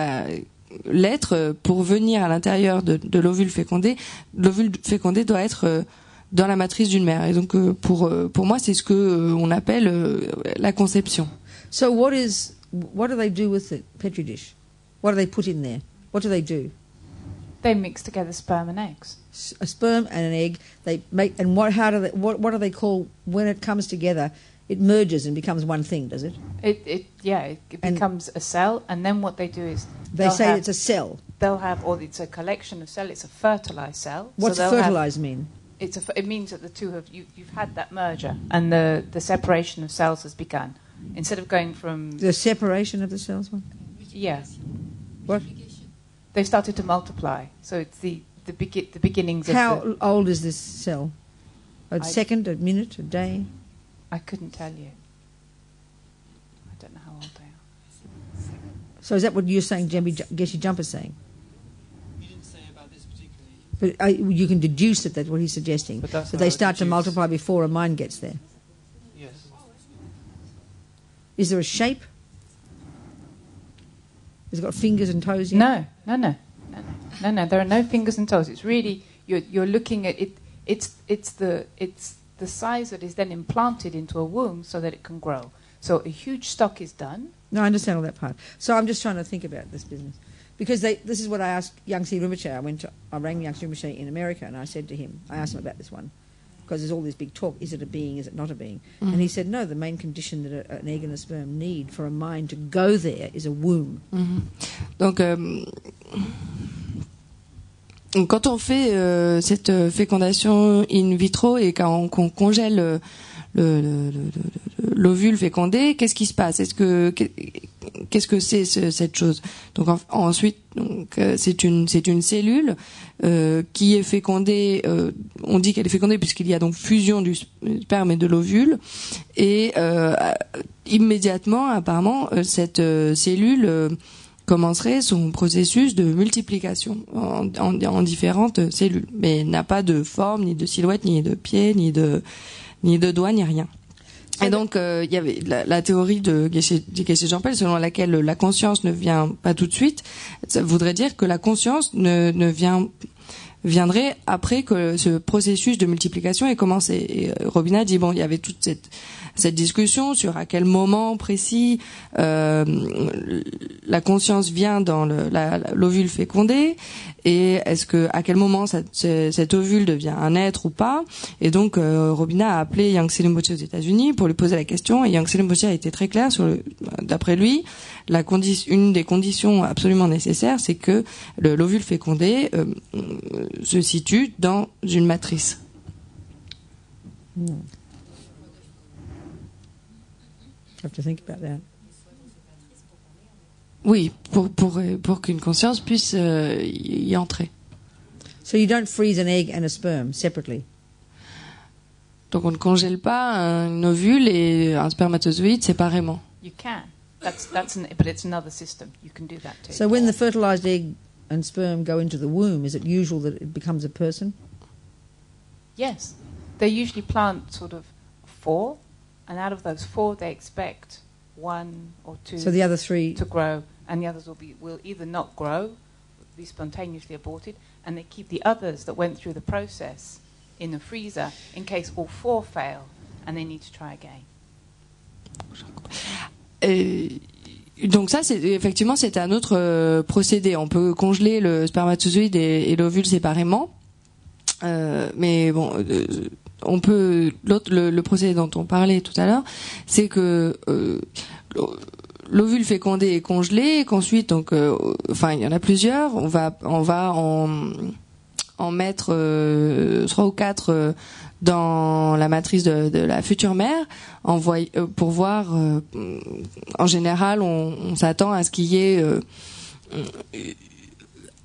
l'être, pour venir à l'intérieur de, de l'ovule fécondé, l'ovule fécondé doit être euh, dans la matrice d'une mère. Et donc, euh, pour, euh, pour moi, c'est ce que euh, on appelle euh, la conception. So what is, what do they do with the petri dish? What do they put in there? What do they do? They mix together sperm and eggs. A sperm and an egg. They make and what? How do they? What? What do they call when it comes together? It merges and becomes one thing, does it? It. It. Yeah. It, it becomes a cell. And then what they do is they say have, it's a cell. They'll have, or it's a collection of cells. It's a fertilized cell. What's so fertilized have, mean? It's a. It means that the two have you. You've had that merger and the the separation of cells has begun. Instead of going from the separation of the cells. One? Yes. What? They started to multiply, so it's the the, be the beginnings. How of How old is this cell? A I second, a minute, a day? I couldn't tell you. I don't know how old they are. So is that what you're saying, Geshe Jampel is saying? He didn't say about this particularly. But I, you can deduce that that's what he's suggesting. But that's so they start to multiply before a mind gets there. Yes. Is there a shape? Has it got fingers and toes yet? No, no, no, no, no, no. There are no fingers and toes. It's really you're you're looking at it. It's it's the it's the size that is then implanted into a womb so that it can grow. So a huge stock is done. No, I understand all that part. So I'm just trying to think about this business because they, this is what I asked Yangsi Rinpoche. I went to, I rang Yangsi Rinpoche in America and I said to him, I asked him about this one because there's all this big talk: is it a being? Is it not a being? Mm. And he said, no. The main condition that a, an egg and a sperm need for a mind to go there is a womb. Mm-hmm. Donc, euh, quand on fait euh, cette fécondation in vitro et qu'on qu'on congèle euh, l'ovule fécondé, qu'est-ce qui se passe? Est-ce que qu'est-ce que c'est ce, cette chose? Donc en, ensuite, donc c'est une c'est une cellule euh, qui est fécondée. Euh, on dit qu'elle est fécondée puisqu'il y a donc fusion du sperme et de l'ovule, et euh, immédiatement, apparemment, cette euh, cellule euh, commencerait son processus de multiplication en, en, en différentes cellules, mais n'a pas de forme, ni de silhouette, ni de pied, ni de ni de doigts, ni rien. Et donc, il euh, y avait la, la théorie de Geshe Jampel selon laquelle la conscience ne vient pas tout de suite. Ça voudrait dire que la conscience ne, ne vient, viendrait après que ce processus de multiplication ait commencé. Et Robina dit, bon, il y avait toute cette, cette discussion sur à quel moment précis euh, la conscience vient dans l'ovule fécondé, et est-ce que à quel moment ça, cet ovule devient un être ou pas. Et donc euh, Robina a appelé Yangsi Rinpoche aux États-Unis pour lui poser la question, et Yangsi Rinpoche a été très clair sur le, d'après lui, la condition, une des conditions absolument nécessaires, c'est que l'ovule fécondé euh, se situe dans une matrice. Hmm. Have to think about that. Oui, pour pour pour qu'une conscience puisse euh, y entrer. So you don't freeze an egg and a sperm separately. Donc on ne congèle pas un ovule et un spermatozoïde séparément. You can. That's that's an, but it's another system. You can do that too. So when the fertilized egg and sperm go into the womb, is it usual that it becomes a person? Yes. They usually plant sort of four, and out of those four, they expect one or two so the other three to grow, and the others will be will either not grow, be spontaneously aborted, and they keep the others that went through the process in the freezer in case all four fail, and they need to try again. Euh, donc ça, c'est effectivement, c'est un autre euh, procédé. On peut congeler le spermatozoïde et, et l'ovule séparément. Euh, mais bon, euh, on peut l'autre le, le procédé dont on parlait tout à l'heure, c'est que euh, l'ovule fécondé est congelé, et qu'ensuite, donc, euh, enfin, il y en a plusieurs. On va, on va en, en mettre euh, trois ou quatre euh, dans la matrice de, de la future mère, en voy, euh, pour voir. Euh, en général, on, on s'attend à ce qu'il y ait euh,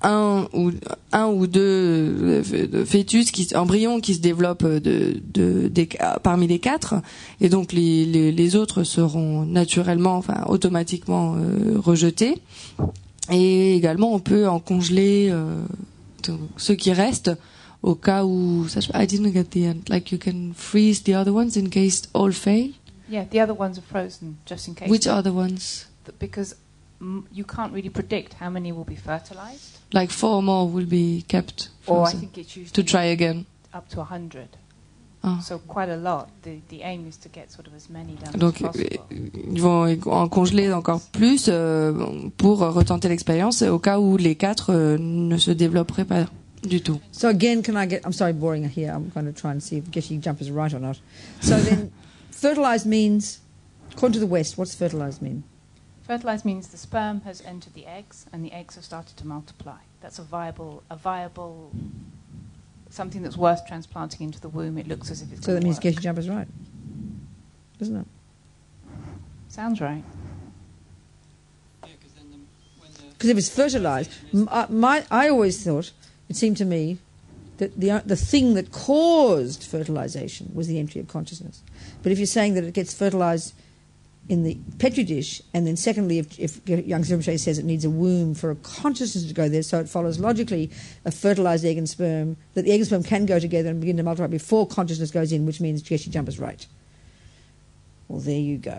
un ou un ou deux fœtus qui embryons qui se développent de, de, de parmi les quatre, et donc les, les, les autres seront naturellement, enfin automatiquement euh, rejetés. Et également, on peut en congeler euh, donc, ceux qui restent au cas où. I didn't get the end. Like you can freeze the other ones in case all fail. Yeah, the other ones are frozen just in case. Which other ones? Because you can't really predict how many will be fertilized. Like four more will be kept or I think it's usually to try again. Up to one hundred. Ah. So quite a lot. The, the aim is to get sort of as many done Donc, as possible. Ils vont en congeler encore plus euh, pour retenter l'expérience au cas où les quatre euh, ne se développeraient pas du tout. So again, can I get... I'm sorry, boring here. I'm going to try and see if Geshe Jampel is right or not. So then, fertilized means... According to the West, what's fertilized mean? Fertilized means the sperm has entered the eggs and the eggs have started to multiply. That's a viable, a viable, something that's worth transplanting into the womb. It looks as if it's. So that means Geshe Jampel is right, isn't it? Sounds right. Because if it's fertilized, my, my, I always thought it seemed to me that the the thing that caused fertilization was the entry of consciousness. But if you're saying that it gets fertilized in the petri dish, and then secondly, if, if Yangsi Rinpoche says it needs a womb for a consciousness to go there, so it follows logically a fertilized egg and sperm, that the egg and sperm can go together and begin to multiply before consciousness goes in, which means Geshe Jampel is right. Well, there you go.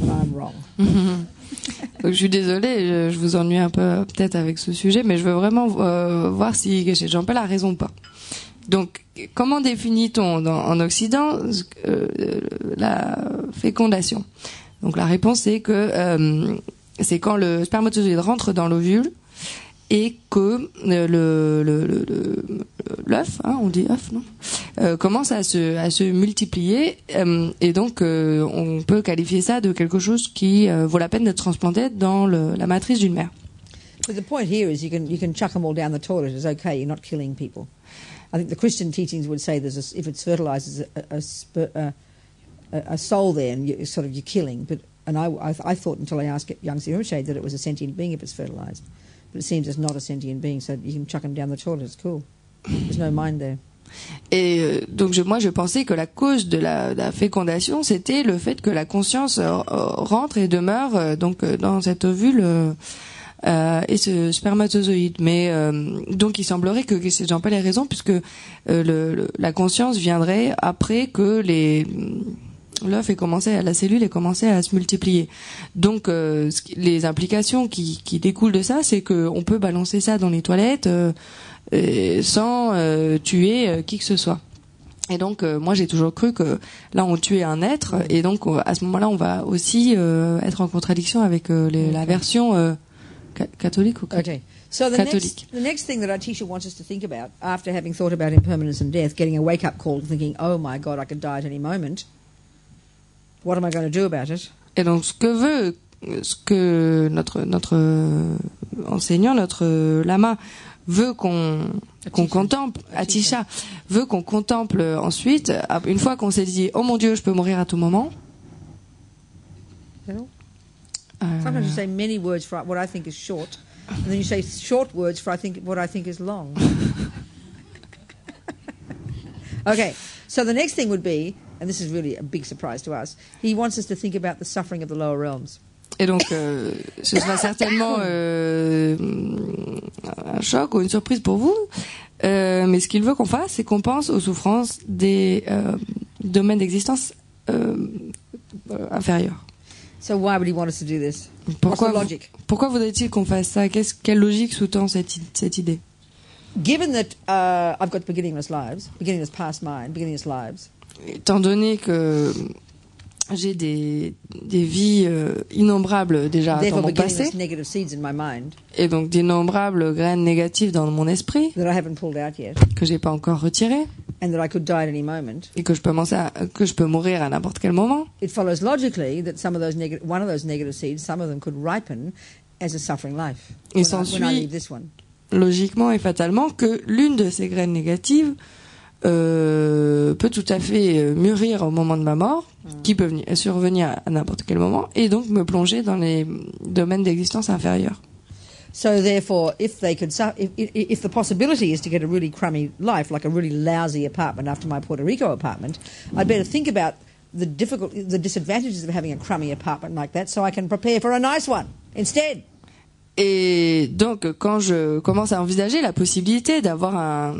I'm wrong. Donc, je suis désolée, je, je vous ennuie un peu peut-être avec ce sujet, mais je veux vraiment euh, voir si Geshe Jampel a raison ou pas. Donc, comment définit-on en Occident euh, la fécondation? Donc la réponse est que euh, c'est quand le spermatozoïde rentre dans l'ovule et que euh, le, le, le, le, l'œuf, hein, on dit œuf, non euh, commence à se, à se multiplier euh, et donc euh, on peut qualifier ça de quelque chose qui euh, vaut la peine d'être transplanté dans le, la matrice d'une mère. But the point here is you can you can chuck them all down the toilet. It's okay. You're not killing people. I think the Christian teachings would say there's a, if it's fertilized, a, a, a, a a soul there, and you, sort of you're killing. But and I, I, I thought until I asked Yangsi Rinpoche that it was a sentient being if it's fertilized, but it seems it's not a sentient being, so you can chuck them down the toilet. It's cool. There's no mind there. Et donc je, moi je pensais que la cause de la, de la fécondation, c'était le fait que la conscience rentre et demeure donc dans cet ovule euh, et ce spermatozoïde. Mais euh, donc il semblerait que Geshe Jampel ait raison, puisque euh, le, le, la conscience viendrait après que les l'œuf est commencé, la cellule est commencée à se multiplier. Donc, euh, les implications qui, qui découlent de ça, c'est qu'on peut balancer ça dans les toilettes euh, et sans euh, tuer euh, qui que ce soit. Et donc, euh, moi, j'ai toujours cru que là, on tuait un être, et donc, à ce moment-là, on va aussi euh, être en contradiction avec euh, les, la version euh, ca- catholique ou catholique. Okay. So the next, the next thing that Atisha wants us to think about, after having thought about impermanence and death, getting a wake-up call, thinking, oh my God, I could die at any moment. What am I going to do about it? Et donc ce que veut, ce que notre notre enseignant, notre lama veut qu'on qu'on contemple, Atisha veut qu'on contemple ensuite, une fois qu'on s'est dit, oh mon Dieu, je peux mourir à tout moment. Sometimes you say many words for what I think is short, and then you say short words for I think what I think is long. Okay, so the next thing would be, and this is really a big surprise to us, he wants us to think about the suffering of the lower realms. Et donc, euh, ce sera certainement euh, un choc ou une surprise pour vous. Euh, mais ce qu'il veut qu'on fasse, c'est qu'on pense aux souffrances des euh, domaines d'existence euh, euh, inférieurs. So why would he want us to do this? Pourquoi, What's the logic? Pourquoi voudrait-il qu'on fasse ça? Qu'est-ce, quelle logique sous-tend cette, cette idée? Given that uh, I've got beginningless lives, beginningless past mind, beginningless lives. Étant donné que j'ai des, des vies euh, innombrables déjà dans mon passé, et donc d'innombrables graines négatives dans mon esprit que j'ai pas encore retirées, et que je peux, à, que je peux mourir à n'importe quel moment. It follows logically that some of those negative, one of those negative seeds, some of them could ripen as a suffering life. Il s'ensuit logiquement et fatalement que l'une de ces graines négatives Euh, peut tout à fait mûrir au moment de ma mort, qui peut venir, survenir à n'importe quel moment, et donc me plonger dans les domaines d'existence inférieure. So therefore, if they could, if, if the possibility is to get a really crummy life, like a really lousy apartment after my Puerto Rico apartment, I'd better think about the difficult, the disadvantages of having a crummy apartment like that, so I can prepare for a nice one instead. Et donc, quand je commence à envisager la possibilité d'avoir un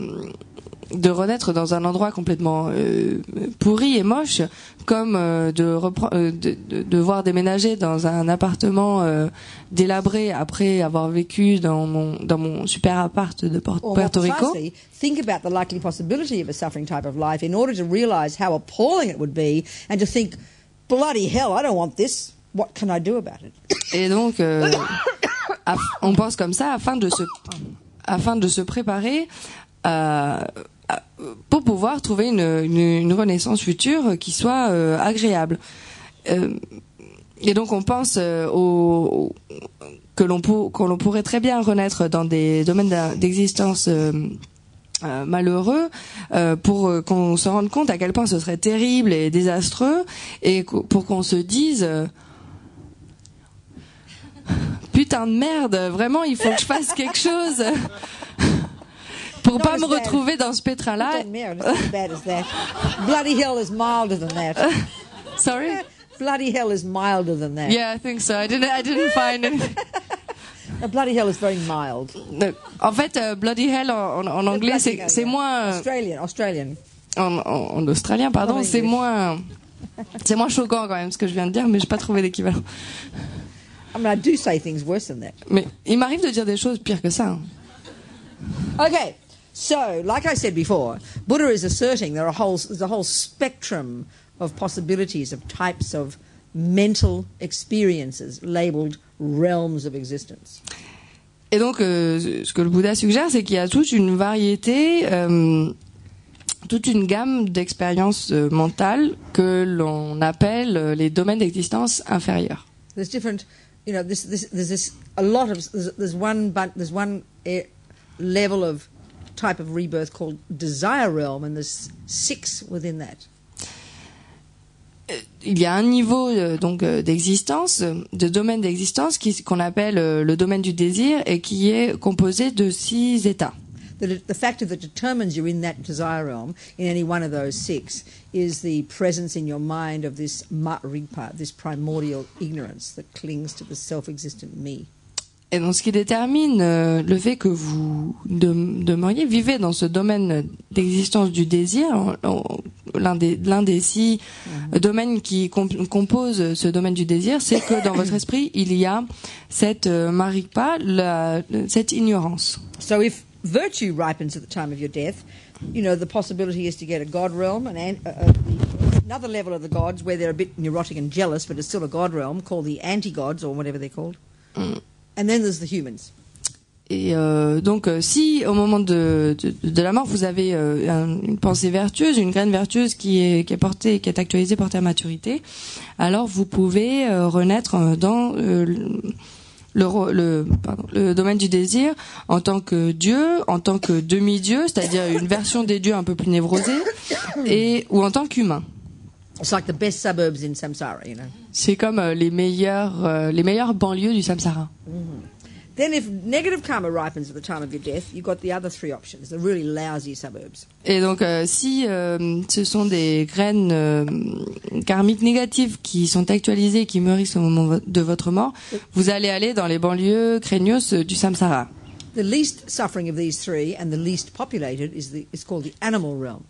de renaître dans un endroit complètement euh, pourri et moche, comme euh, de, repre- euh, de, de devoir déménager dans un appartement euh, délabré après avoir vécu dans mon, dans mon super appart de Port- Puerto Rico. Think about the likely possibility of a suffering type of life in order to realize how appalling it would be and to think, bloody hell, I don't want this. What can I do about it? Et donc, euh, af- on pense comme ça afin de se, afin de se préparer à pour pouvoir trouver une, une, une renaissance future qui soit euh, agréable. Euh, et donc on pense euh, au, au, que, l'on pour, que l'on pourrait très bien renaître dans des domaines d'existence euh, euh, malheureux euh, pour euh, qu'on se rende compte à quel point ce serait terrible et désastreux, et qu- pour qu'on se dise euh, « Putain de merde, vraiment, il faut que je fasse quelque chose !» Pour pas me retrouver dans ce pétrin-là. Bloody hell is milder than that. Sorry? Bloody hell is milder than that. Yeah, I think so. I didn't, I didn't find anything. Bloody hell is very mild. En fait, uh, bloody hell en, en anglais, c'est, c'est moins. Australian, Australian. En, en, en australien, pardon, c'est moins, c'est moins choquant quand même ce que je viens de dire, mais j'ai pas trouvé d'équivalent. I mean, I do say things worse than that. Mais il m'arrive de dire des choses pires que ça. Okay. So, like I said before, Buddha is asserting there are whole, there's a whole spectrum of possibilities of types of mental experiences labeled realms of existence. Et donc, euh, ce que le Bouddha suggère, c'est qu'il y a toute une variété, euh, toute une gamme d'expériences euh, mentales que l'on appelle les domaines d'existence inférieurs. There's different, you know, this, this, there's this, a lot of, there's, there's one, but there's one level of type of rebirth called desire realm, and there's six within that. Il y a un niveau euh, donc euh, d'existence, de domaine d'existence qui, qu'on appelle euh, le domaine du désir, et qui est composé de six états. The, the factor that determines you're in that desire realm in any one of those six is the presence in your mind of this ma-rigpa, this primordial ignorance that clings to the self-existent me. Et donc, ce qui détermine euh, le fait que vous de, demeuriez, vivez dans ce domaine d'existence du désir, l'un des, l'un des six mm-hmm. domaines qui comp- compose ce domaine du désir, c'est que dans votre esprit, il y a cette euh, marikpa, la, cette ignorance. So if virtue ripens at the time of your death, you know, the possibility is to get a God realm, an, an, a, another level of the gods where they're a bit neurotic and jealous, but it's still a God realm called the anti-gods or whatever they're called. Mm. And then there's the humans. Et euh, donc, si au moment de, de, de la mort, vous avez euh, un, une pensée vertueuse, une graine vertueuse qui est, qui est portée, qui est actualisée, portée à maturité, alors vous pouvez euh, renaître dans euh, le, le, pardon, le domaine du désir en tant que Dieu, en tant que demi-dieu, c'est-à-dire une version des dieux un peu plus névrosée, et, ou en tant qu'humain. C'est comme les meilleurs, euh, les meilleures banlieues du samsara. Et donc, euh, si euh, ce sont des graines euh, karmiques négatives qui sont actualisées et qui mûrissent au moment de votre mort, vous allez aller dans les banlieues craigneuses du samsara. The least suffering of these three and the least populated is the is called the animal realm.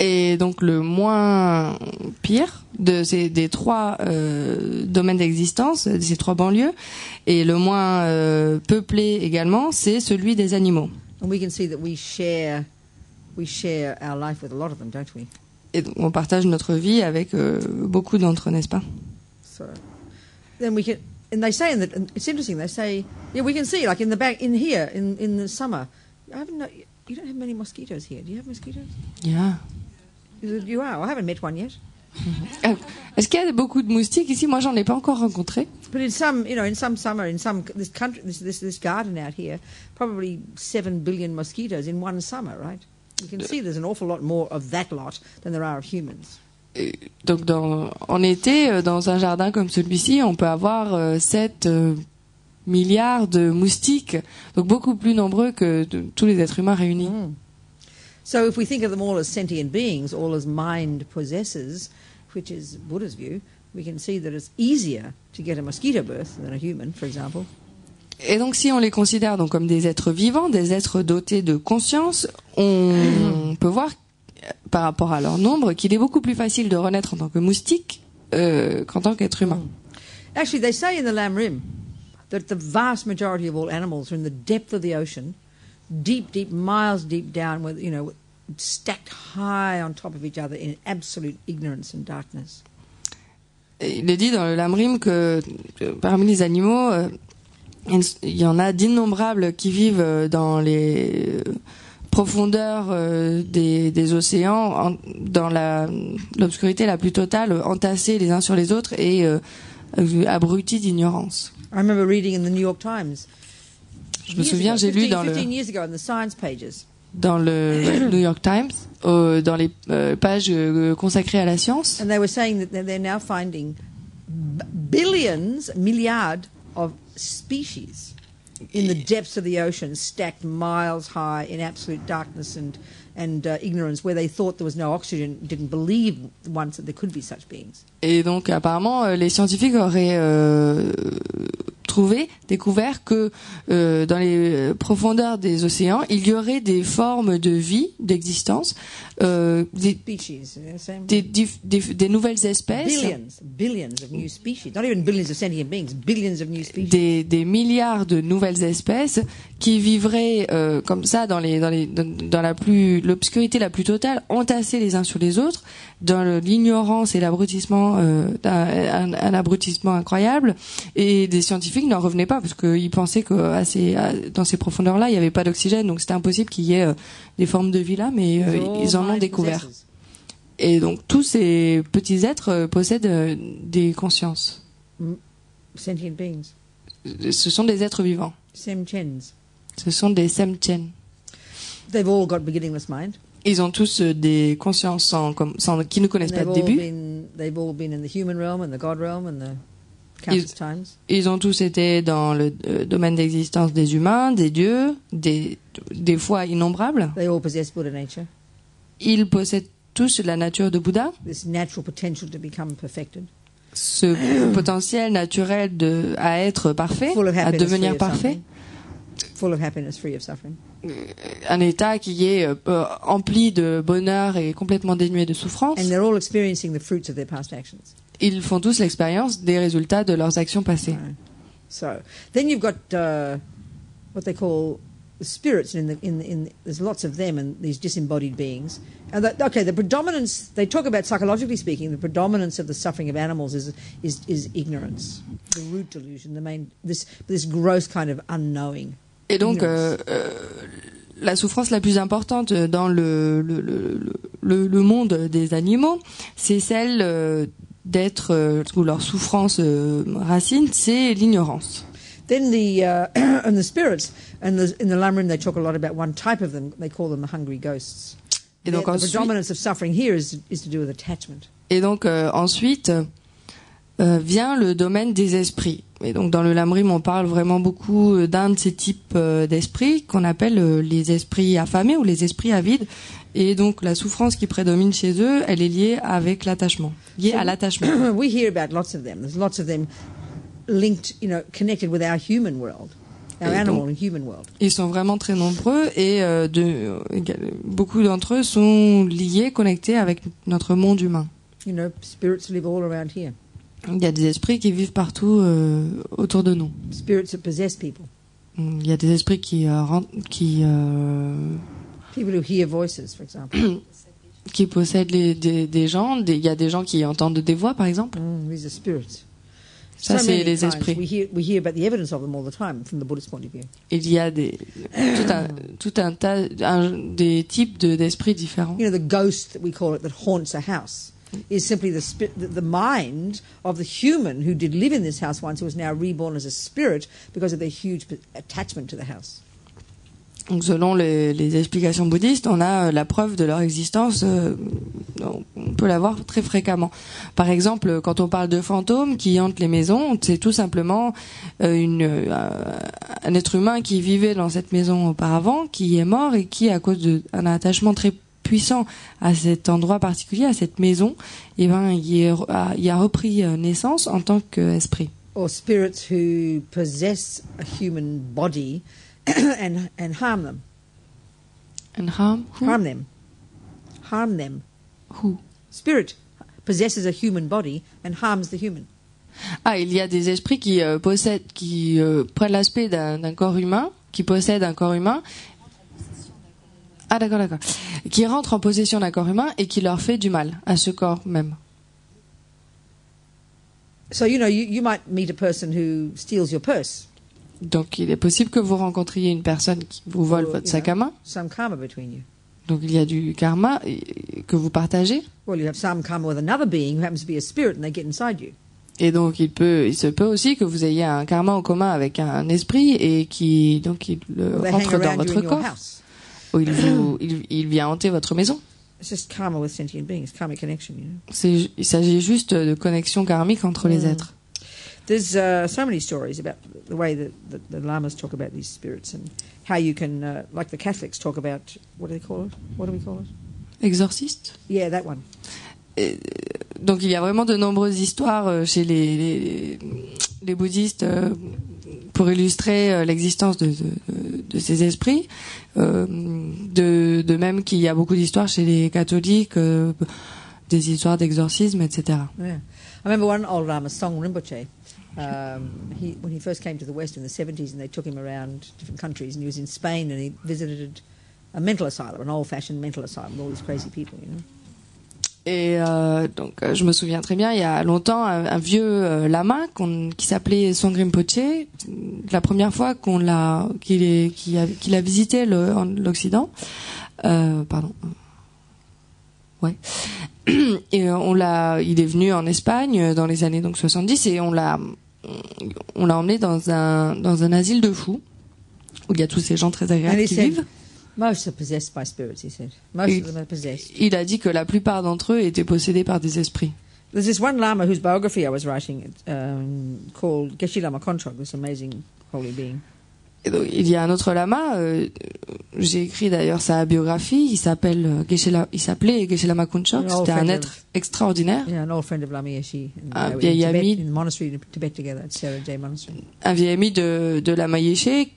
Et donc le moins pire de ces des trois euh, domaines d'existence, de ces trois banlieues, et le moins euh, peuplé également, c'est celui des animaux. Et donc, on partage notre vie avec euh, beaucoup d'entre eux, n'est-ce pas? So, then we can, and they say in the, it's interesting. They say, yeah, we can see, like in the back, in here, in in the summer. I haven't know, you don't have many mosquitoes here. Do you have mosquitoes? Yeah. You are. I haven't met one yet. Est-ce qu'il y a beaucoup de moustiques ici? Moi, j'en ai pas encore rencontré. But in some, you know, in some summer, in some this country, this this, this garden out here, probably seven billion mosquitoes in one summer, right? You can see there's an awful lot more of that lot than there are of humans. Et donc, dans, en été, dans un jardin comme celui-ci, on peut avoir euh, sept euh, milliards de moustiques, donc beaucoup plus nombreux que de, tous les êtres humains réunis. Mm. So if we think of them all as sentient beings, all as mind possesses, which is Buddha's view, we can see that it's easier to get a mosquito birth than a human, for example. Et donc si on les considère donc comme des êtres vivants, des êtres dotés de conscience, on peut voir par rapport à leur nombre qu'il est beaucoup plus facile de renaître en tant que moustique euh, qu'en tant qu'être humain. Mm. Actually, they say in the Lam Rim that the vast majority of all animals are in the depth of the ocean, deep, deep, miles deep down, with, you know, stacked high on top of each other in absolute ignorance and darkness. Il est dit dans le Lam Rim que parmi les animaux, euh, il y en a d'innombrables qui vivent dans les profondeurs euh, des, des océans, en, dans la, l'obscurité la plus totale, entassés les uns sur les autres et euh, abrutis d'ignorance. I remember reading in the New York Times. Je me souviens, j'ai lu dans le dans le New York Times, euh, dans les euh, pages euh, consacrées à la science. And they were saying that they're now finding billions, milliards of species in the depths of the ocean, stacked miles high in absolute darkness and and uh, ignorance, where they thought there was no oxygen, didn't believe once that there could be such beings. Et donc apparemment, les scientifiques auraient euh, trouvé, découvert que euh, dans les profondeurs des océans, il y aurait des formes de vie, d'existence, euh, des, des, des, des, des nouvelles espèces, des, des milliards de nouvelles espèces qui vivraient euh, comme ça dans les dans les dans, dans la plus l'obscurité la plus totale, entassés les uns sur les autres, dans l'ignorance et l'abrutissement, euh, un, un, un abrutissement incroyable, et des scientifiques n'en revenaient pas parce qu'ils pensaient que à ces, à, dans ces profondeurs-là, il n'y avait pas d'oxygène, donc c'était impossible qu'il y ait euh, des formes de vie là, mais euh, ils en ont découvert. Et donc tous ces petits êtres euh, possèdent euh, des consciences. Sentient beings. Ce sont des êtres vivants. Semchens. Ce sont des semchen. They've all got beginningless mind. Ils ont tous euh, des consciences sans, comme, sans, qui ne connaissent pas de début. Been, they've all been in the human realm and the God realm and the... Ils, ils ont tous été dans le euh, domaine d'existence des humains, des dieux, des, des fois innombrables. Ils possèdent tous la nature de Bouddha. Ce potentiel naturel de, à être parfait, à devenir parfait. Un état qui est euh, empli de bonheur et complètement dénué de souffrance. And they're all experiencing the fruits of their past actions. Ils font tous l'expérience des résultats de leurs actions passées. So, then you've got uh, what they call the spirits, and in the, in the, in the, there's lots of them and these disembodied beings. And the, okay, the predominance they talk about, psychologically speaking, the predominance of the suffering of animals is is is ignorance, the root delusion, the main this this gross kind of unknowing. Et donc, euh, euh, la souffrance la plus importante dans le le le le, le monde des animaux, c'est celle euh, d'être, euh, ou leur souffrance euh, racine, c'est l'ignorance. Then the uh, and the spirits, and the, in the Lama room they talk a lot about one type of them. They call them the hungry ghosts. Et donc the, ensuite, the predominance of suffering here is, is to do with attachment. Et donc euh, ensuite euh, vient le domaine des esprits. Et donc dans le Lama room on parle vraiment beaucoup d'un de ces types euh, d'esprits qu'on appelle euh, les esprits affamés ou les esprits avides. Et donc la souffrance qui prédomine chez eux, elle est liée avec l'attachement, liée so à l'attachement. We hear about lots of them. There's lots of them linked, you know, connected with our human world, our donc, animal and human world. Ils sont vraiment très nombreux et euh, de, beaucoup d'entre eux sont liés, connectés avec notre monde humain. You know, spirits live all around here. Il y a des esprits qui vivent partout euh, autour de nous. Spirits that possess people. Il y a des esprits qui euh, qui euh, people who hear voices, for example. qui possèdent les, des, des gens. Des, il y a des gens qui entendent des voix, par exemple. Mm, these are spirits. Ça, so c'est les esprits. We hear, we hear about the evidence of them all the time, from the Buddhist point of view. Il y a des tout un tout un tas un, des types de, d'esprits différents. You know, the ghost that we call it that haunts a house is simply the spirit, the mind of the human who did live in this house once, who is now reborn as a spirit because of their huge attachment to the house. Donc selon les, les explications bouddhistes, on a euh, la preuve de leur existence, euh, on peut la voir très fréquemment. Par exemple, quand on parle de fantômes qui hantent les maisons, c'est tout simplement euh, une, euh, un être humain qui vivait dans cette maison auparavant, qui est mort et qui, à cause d'un attachement très puissant à cet endroit particulier, à cette maison, eh ben, il, est, a, il a repris naissance en tant qu'esprit. Or spirits who possess a human body and, and harm them. And harm who? Harm them. Harm them. Who? Spirit possesses a human body and harms the human. Ah, il y a des esprits qui euh, possèdent, qui euh, prennent l'aspect d'un, d'un corps humain, qui possèdent un corps humain. Ah, d'accord, d'accord. Qui rentrent en possession d'un corps humain et qui leur fait du mal à ce corps même. So, you know, you, you might meet a person who steals your purse. Donc, il est possible que vous rencontriez une personne qui vous vole votre sac à main. Donc, il y a du karma que vous partagez. Et donc, il peut, il se peut aussi que vous ayez un karma en commun avec un esprit et qui, donc, il rentre dans votre corps. Ou il, vous, il, il vient hanter votre maison. C'est, il s'agit juste de connexion karmique entre les êtres. There's uh, so many stories about the way that the, the lamas talk about these spirits and how you can, uh, like the Catholics talk about, what do they call it? What do we call it? Exorcist? Yeah, that one. Et, donc il y a vraiment de nombreuses histoires chez les, les, les bouddhistes pour illustrer l'existence de, de, de ces esprits. De, de même qu'il y a beaucoup d'histoires chez les catholiques, des histoires d'exorcisme, et cetera. Yeah. I remember one old lama, Song Rinpoche. Um, he, when he first came to the West in the seventies, and they took him around different countries, and he was in Spain, and he visited a mental asylum, an old-fashioned mental asylum, with all these crazy people, you know. Et euh, donc, je me souviens très bien, il y a longtemps, un, un vieux euh, lama qu'on, qui s'appelait Tsum, la première fois qu'on l'a, qu'il, est, qu'il, a, qu'il a visité le, en, l'Occident, euh, pardon, ouais. Et on l'a, il est venu en Espagne dans les années donc soixante-dix et on l'a, on l'a emmené dans un dans un asile de fous où il y a tous ces gens très agréables qui said, vivent. Most are possessed by spirits, he said. Most il, of them are possessed. Il a dit que la plupart d'entre eux étaient possédés par des esprits. There's this one lama whose biography I was writing um, called Geshe Lama Konchog, this amazing holy being. Et donc, il y a un autre lama, euh, j'ai écrit d'ailleurs sa biographie, il s'appelle euh, Geshe La, il s'appelait Geshe Lama Konchog, c'était un être of, extraordinaire. Yeah, an old friend of Lama Yeshe, un vieil ami Un vieil ami de de Lama Yeshe,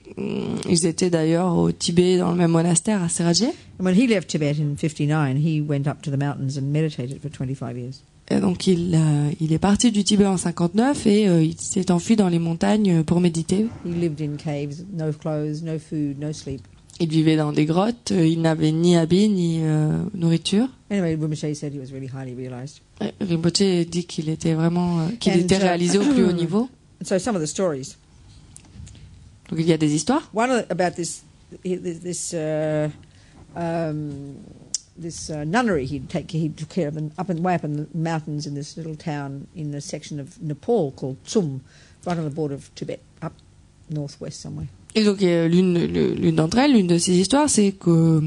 ils étaient d'ailleurs au Tibet dans le même monastère à Sera Je. When he left Tibet in fifty-nine, he went up to the mountains and meditated for twenty-five years. Et donc il, euh, il est parti du Tibet en cinquante-neuf et euh, il s'est enfui dans les montagnes pour méditer. Il vivait dans des grottes, il n'avait ni habit ni euh, nourriture. Anyway, Rinpoche said he was really highly realized. Rinpoche dit qu'il était vraiment euh, qu'il And, était réalisé uh, au plus haut niveau. So some of the stories. Donc il y a des histoires. One about this this uh, um, this uh, nunnery he'd take he took care of them up and way up in the mountains in this little town in the section of Nepal called Tsum, right on the border of Tibet, up northwest somewhere. Et donc l'une l'une d'entre elles, l'une de ces histoires, c'est que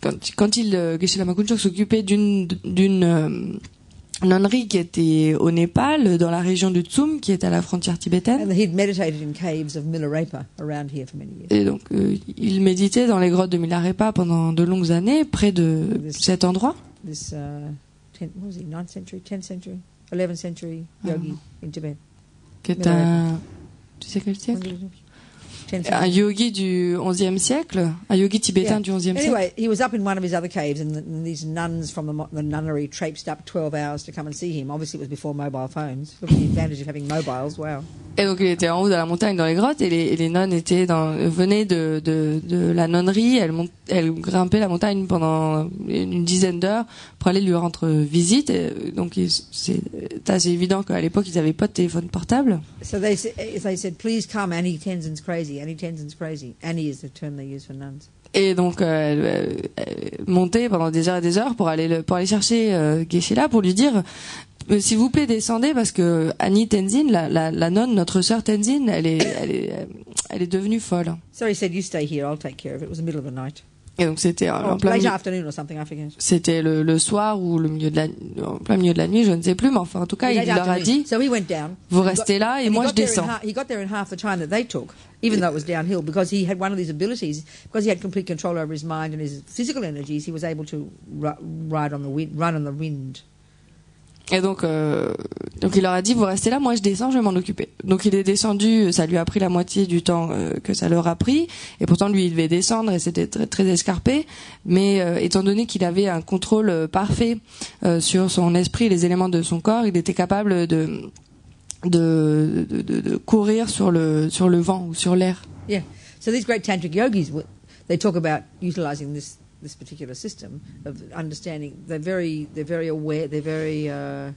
quand quand il Geshe Lama Konchog s'occupait d'une d'une nonnerie qui était au Népal, dans la région de Tsum, qui est à la frontière tibétaine. Et donc, euh, il méditait dans les grottes de Milarepa pendant de longues années, près de this, cet endroit. This, uh, ten, what was it, ninth century, tenth century, eleventh century yogi ah. in Tibet. Qui est un... Tu sais quel siècle? Un yogi du onzième siècle, un yogi tibétain yeah. du onzième siècle. Anyway, he was up in one of his other caves, and these nuns from the, the nunnery traipsed up twelve hours to come and see him. Obviously, it was before mobile phones. Look at the advantage of having mobiles. Wow. Et donc il était en haut de la montagne dans les grottes, et les, et les nonnes étaient dans, venaient de, de, de la nonnerie. Elles, mont, elles grimpaient la montagne pendant une dizaine d'heures pour aller lui rendre visite. Et donc c'est assez évident qu'à l'époque ils n'avaient pas de téléphone portable. So they, they said, please come, Annie Tenzin's crazy. Annie Tenzin's crazy. Annie is the term they use for nuns. Et donc euh, monter pendant des heures et des heures pour aller le, pour aller chercher euh, Geshe là pour lui dire s'il vous plaît descendez parce que Annie Tenzin, la, la, la nonne, notre sœur Tenzin, elle est, elle est, elle est devenue folle. So he said, you stay here, I'll take care of it. It was the middle of the night. Et donc c'était en plein milieu, c'était le, le soir ou le milieu de la, en plein milieu de la nuit, je ne sais plus, mais enfin en tout cas il leur a dit vous restez là et moi je descends. Even though it was downhill, because he had one of these abilities, because he had complete control over his mind and his physical energies, he was able to ride on the wind, run on the wind. Et donc, euh, donc il leur a dit vous restez là, moi je descends, je vais m'en occuper. Donc il est descendu, ça lui a pris la moitié du temps euh, que ça leur a pris, et pourtant lui il devait descendre et c'était très, très escarpé, mais euh, étant donné qu'il avait un contrôle parfait euh, sur son esprit et les éléments de son corps, il était capable de de, de, de, de courir sur le sur le vent ou sur l'air. Yeah. So these great tantric yogis, they talk about utilizing this. This particular system of understanding, they're very, they're very aware, they're very uh,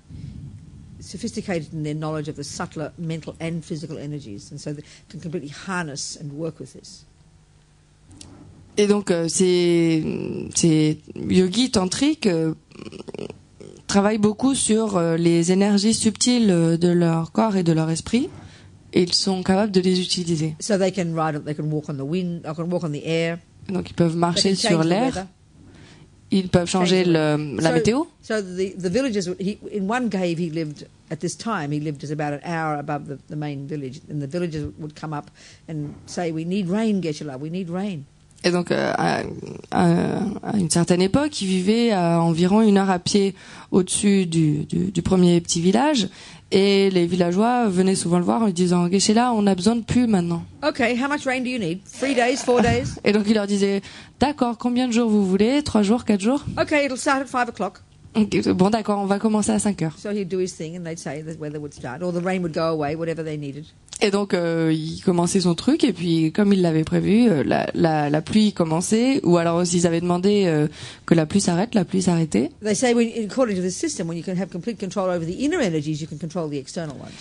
sophisticated in their knowledge of the subtler mental and physical energies, and so they can completely harness and work with this. Et donc euh, ces ces yogis tantriques euh, travaillent beaucoup sur euh, les énergies subtiles de leur corps et de leur esprit, et ils sont capables de les utiliser. So they can ride, they can walk on the wind, they can walk on the air. Donc ils peuvent marcher sur l'air, ils peuvent changer le, la météo. So, so the, the villages, he, in one cave he lived at this time, he lived as about an hour above the, the main village, and the villagers would come up and say, we need rain, Geshe Lama, we need rain. Et donc euh, à, à, à une certaine époque, il vivait à environ une heure à pied au-dessus du, du, du premier petit village, et les villageois venaient souvent le voir en lui disant Geshe Lama, on a besoin de pluie maintenant. Okay, how much rain do you need? Three days, four days. Et donc il leur disait d'accord, combien de jours vous voulez? Trois jours, quatre jours? Okay, it'll start at five o'clock. Bon d'accord, on va commencer à cinq heures. So he'd do his thing and they'd say the weather would start or the rain would go away, whatever they needed. Et donc euh, il commençait son truc et puis comme il l'avait prévu, euh, la, la, la pluie commençait, ou alors s'ils avaient demandé euh, que la pluie s'arrête, la pluie s'arrêtait. They say when, according to this system, when you can have complete control over the inner energies, you can control the external ones.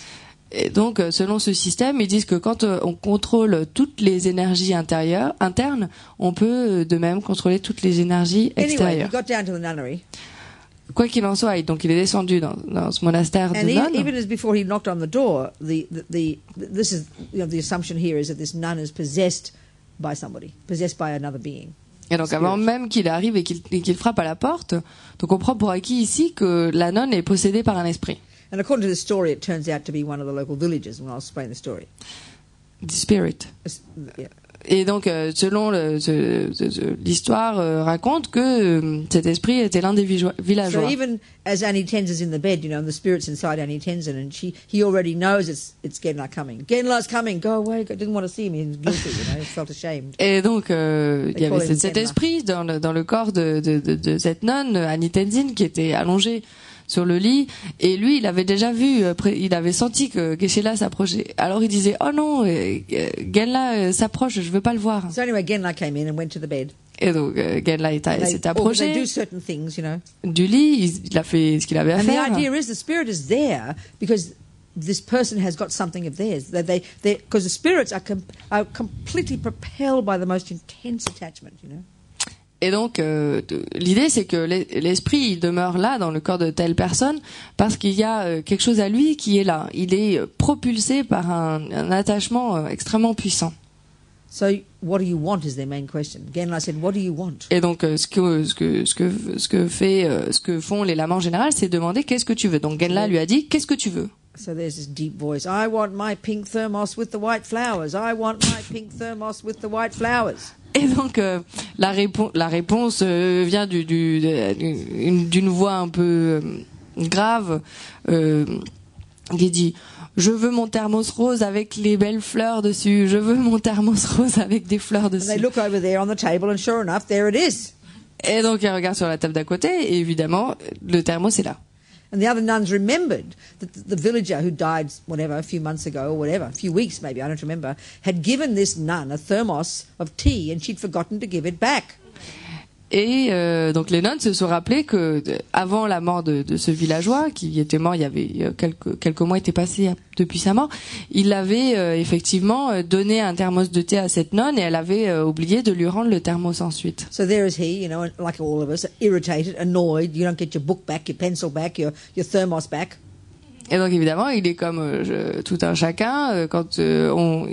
Et donc, selon ce système, ils disent que quand on contrôle toutes les énergies intérieures, internes, on peut de même contrôler toutes les énergies extérieures. Anyway, he got down to the nunnery. Quoi qu'il en soit, donc il est descendu dans, dans ce monastère de nonnes. Even as before he knocked on the door, the, the, the, this is, you know, the assumption here is that this nun is possessed by somebody, possessed by another being. Et donc avant même qu'il arrive et qu'il qu'il frappe à la porte, donc on prend pour acquis ici que la nonne est possédée par un esprit. And according to the story, it turns out to be one of the local villages. When I'll explain the story. The spirit. Yeah. Et donc, selon l'histoire, euh, raconte que euh, cet esprit était l'un des villageois. So even as Annie Tenzin's in the bed, you know, and the spirit's inside Annie Tenzin, and she, he already knows it's, it's Genla coming. Genla's coming, go away, I didn't want to see him, he was guilty, you know, he felt ashamed. Et donc, euh, il y avait cet, cet esprit dans le, dans le corps de, de, de, de cette nonne, Annie Tenzin, qui était allongée sur le lit, et lui il avait déjà vu, il avait senti que Geshe Lama s'approchait, alors il disait oh non, Genla s'approche, je veux pas le voir. So anyway, Genla came in and went to the bed. Et donc Genla s'est approché things, you know. Du lit, il a fait ce qu'il avait à and faire. The idea is the spirit is there because this person has got something of theirs. That they, because the spirits are, com are completely propelled by the most intense attachment, you know. Et donc, euh, l'idée, c'est que l'esprit, il demeure là, dans le corps de telle personne, parce qu'il y a quelque chose à lui qui est là. Il est propulsé par un, un attachement extrêmement puissant. Et donc, ce que, ce que, ce que, ce que, fait, ce que font les lamas en général, c'est demander « qu'est-ce que tu veux ?» Donc, Genla lui a dit « qu'est-ce que tu veux ?» So there's this deep voice. I want my pink thermos with the white flowers. I want my pink thermos with the white flowers. Et donc euh, la, répo la réponse euh, vient du, du, d'une voix un peu euh, grave euh, qui dit je veux mon thermos rose avec les belles fleurs dessus. Je veux mon thermos rose avec des fleurs dessus. And they look over there on the table and sure enough there it is. Et donc elle regarde sur la table d'à côté et évidemment le thermos est là. And the other nuns remembered that the villager who died, whatever, a few months ago or whatever, a few weeks maybe, I don't remember, had given this nun a thermos of tea and she'd forgotten to give it back. Et euh, donc les nonnes se sont rappelées que avant la mort de, de ce villageois qui était mort, il y avait quelques quelques mois étaient passés depuis sa mort, il avait euh, effectivement donné un thermos de thé à cette nonne et elle avait euh, oublié de lui rendre le thermos ensuite. So there is he, you know, like all of us, irritated, annoyed. You don't get your book back, your pencil back, your your thermos back. Et donc évidemment, il est comme euh, tout un chacun, euh, quand euh, on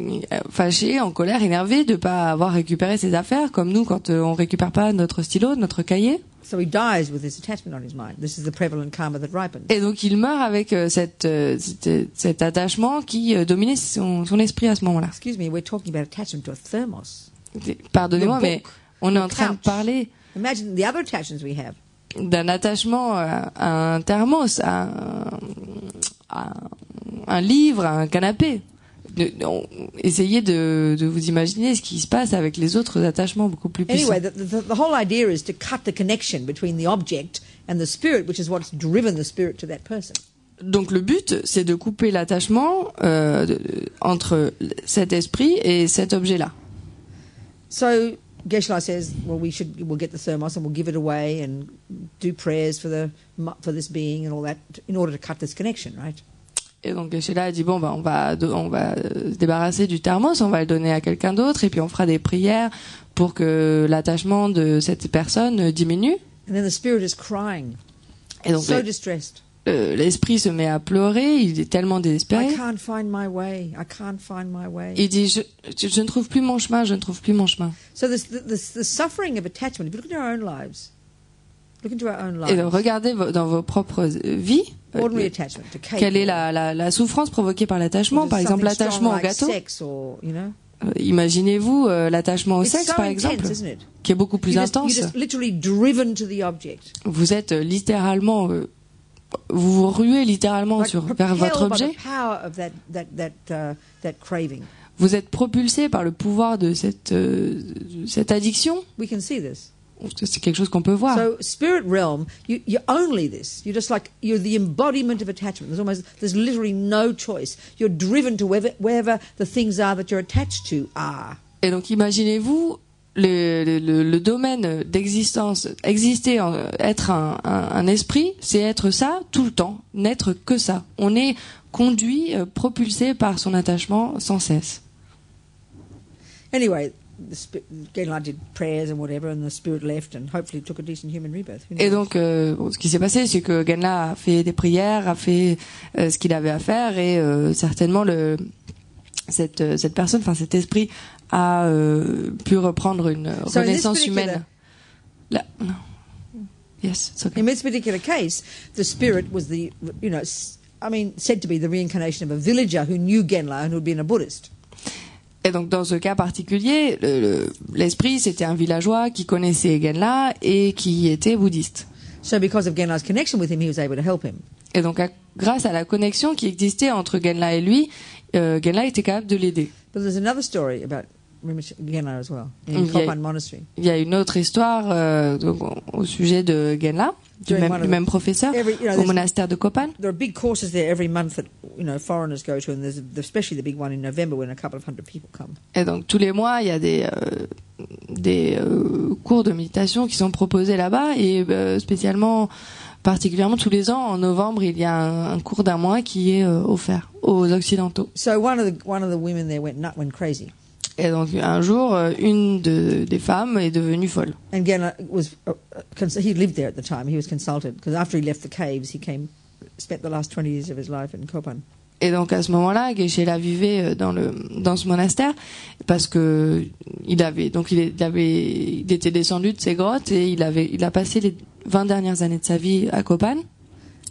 fâché, en colère, énervé de pas avoir récupéré ses affaires, comme nous quand euh, on récupère pas notre stylo, notre cahier. So he dies with this attachment on his mind. This is the prevalent karma that ripens. Et donc il meurt avec euh, cette, euh, cette, cet attachement qui euh, dominait son, son esprit à ce moment-là. Excuse me, we're talking about attachment to a thermos. Pardonnez-moi, mais on est en train de parler. Imagine the other attachments we have. D'un attachement à un thermos, à un, à un livre, à un canapé. De, on, essayez de, de vous imaginer ce qui se passe avec les autres attachements beaucoup plus puissants. Anyway, the, the, the whole idea is to cut the connection between the object and the spirit, which is what's driven the spirit to that person. Donc le but, c'est de couper l'attachement euh, entre cet esprit et cet objet-là. So, Geshe Lama says, well, we should, we'll get the thermos and we'll give it away and do prayers for the for this being and all that in order to cut this connection, right? Et donc Geshe Lama a dit bon bah on va on va se débarrasser du thermos, on va le donner à quelqu'un d'autre et puis on fera des prières pour que l'attachement de cette personne diminue. And then the spirit is crying. Et donc, so distressed. Euh, l'esprit se met à pleurer, il est tellement désespéré. I can't find my way. I can't find my way. Il dit je, je, je ne trouve plus mon chemin, je ne trouve plus mon chemin. So the, the, the suffering of attachment. If you look into our own lives, look into our own lives. Et donc, regardez vo dans vos propres vies. Ordinary attachment. Quelle est la, la, la souffrance provoquée par l'attachement, par exemple l'attachement au gâteau. Imaginez-vous euh, l'attachement au sexe, par exemple, qui est beaucoup plus intense. Vous êtes littéralement euh, vous vous ruez littéralement sur, vers votre objet. Vous êtes propulsé par le pouvoir de cette, euh, de cette addiction. C'est quelque chose qu'on peut voir. Et donc imaginez-vous Le, le, le, le domaine d'existence, exister, en, être un, un, un esprit, c'est être ça tout le temps, n'être que ça. On est conduit, euh, propulsé par son attachement sans cesse. Anyway, et donc, euh, bon, ce qui s'est passé, c'est que Genla a fait des prières, a fait euh, ce qu'il avait à faire, et euh, certainement le, cette, cette personne, enfin cet esprit, a euh, pu reprendre une so renaissance humaine. Là, non. Yes, it's okay. In this particular case, the spirit was the, you know, I mean, said to be the reincarnation of a villager who knew Genla and who had been a Buddhist. Et donc dans ce cas particulier, l'esprit le, le, c'était un villageois qui connaissait Genla et qui était bouddhiste. So because of Genla's connection with him, he was able to help him. Et donc à, grâce à la connexion qui existait entre Genla et lui, euh, Genla était capable de l'aider. But there's another story about Genla as well, in Kopan monastery. Il y a une autre histoire euh, donc, au sujet de Genla, du même, du même professeur, every, you know, au monastère de Kopan. There are big courses there every month that you know foreigners go to, and there's especially the big one in November when a couple of hundred people come. Et donc tous les mois, il y a des euh, des euh, cours de méditation qui sont proposés là-bas, et euh, spécialement, particulièrement tous les ans en novembre, il y a un, un cours d'un mois qui est euh, offert aux occidentaux. So one of the one of the women there went nut, went crazy. Et donc un jour, une de, des femmes est devenue folle. And Gela was uh, he lived there at the time. He was consulted because after he left the caves, he came spent the last twenty years of his life in Kopan. Et donc à ce moment-là, Geshe-la vivait dans le dans ce monastère parce que il avait donc il avait il était descendu de ses grottes et il avait il a passé les vingt dernières années de sa vie à Kopan.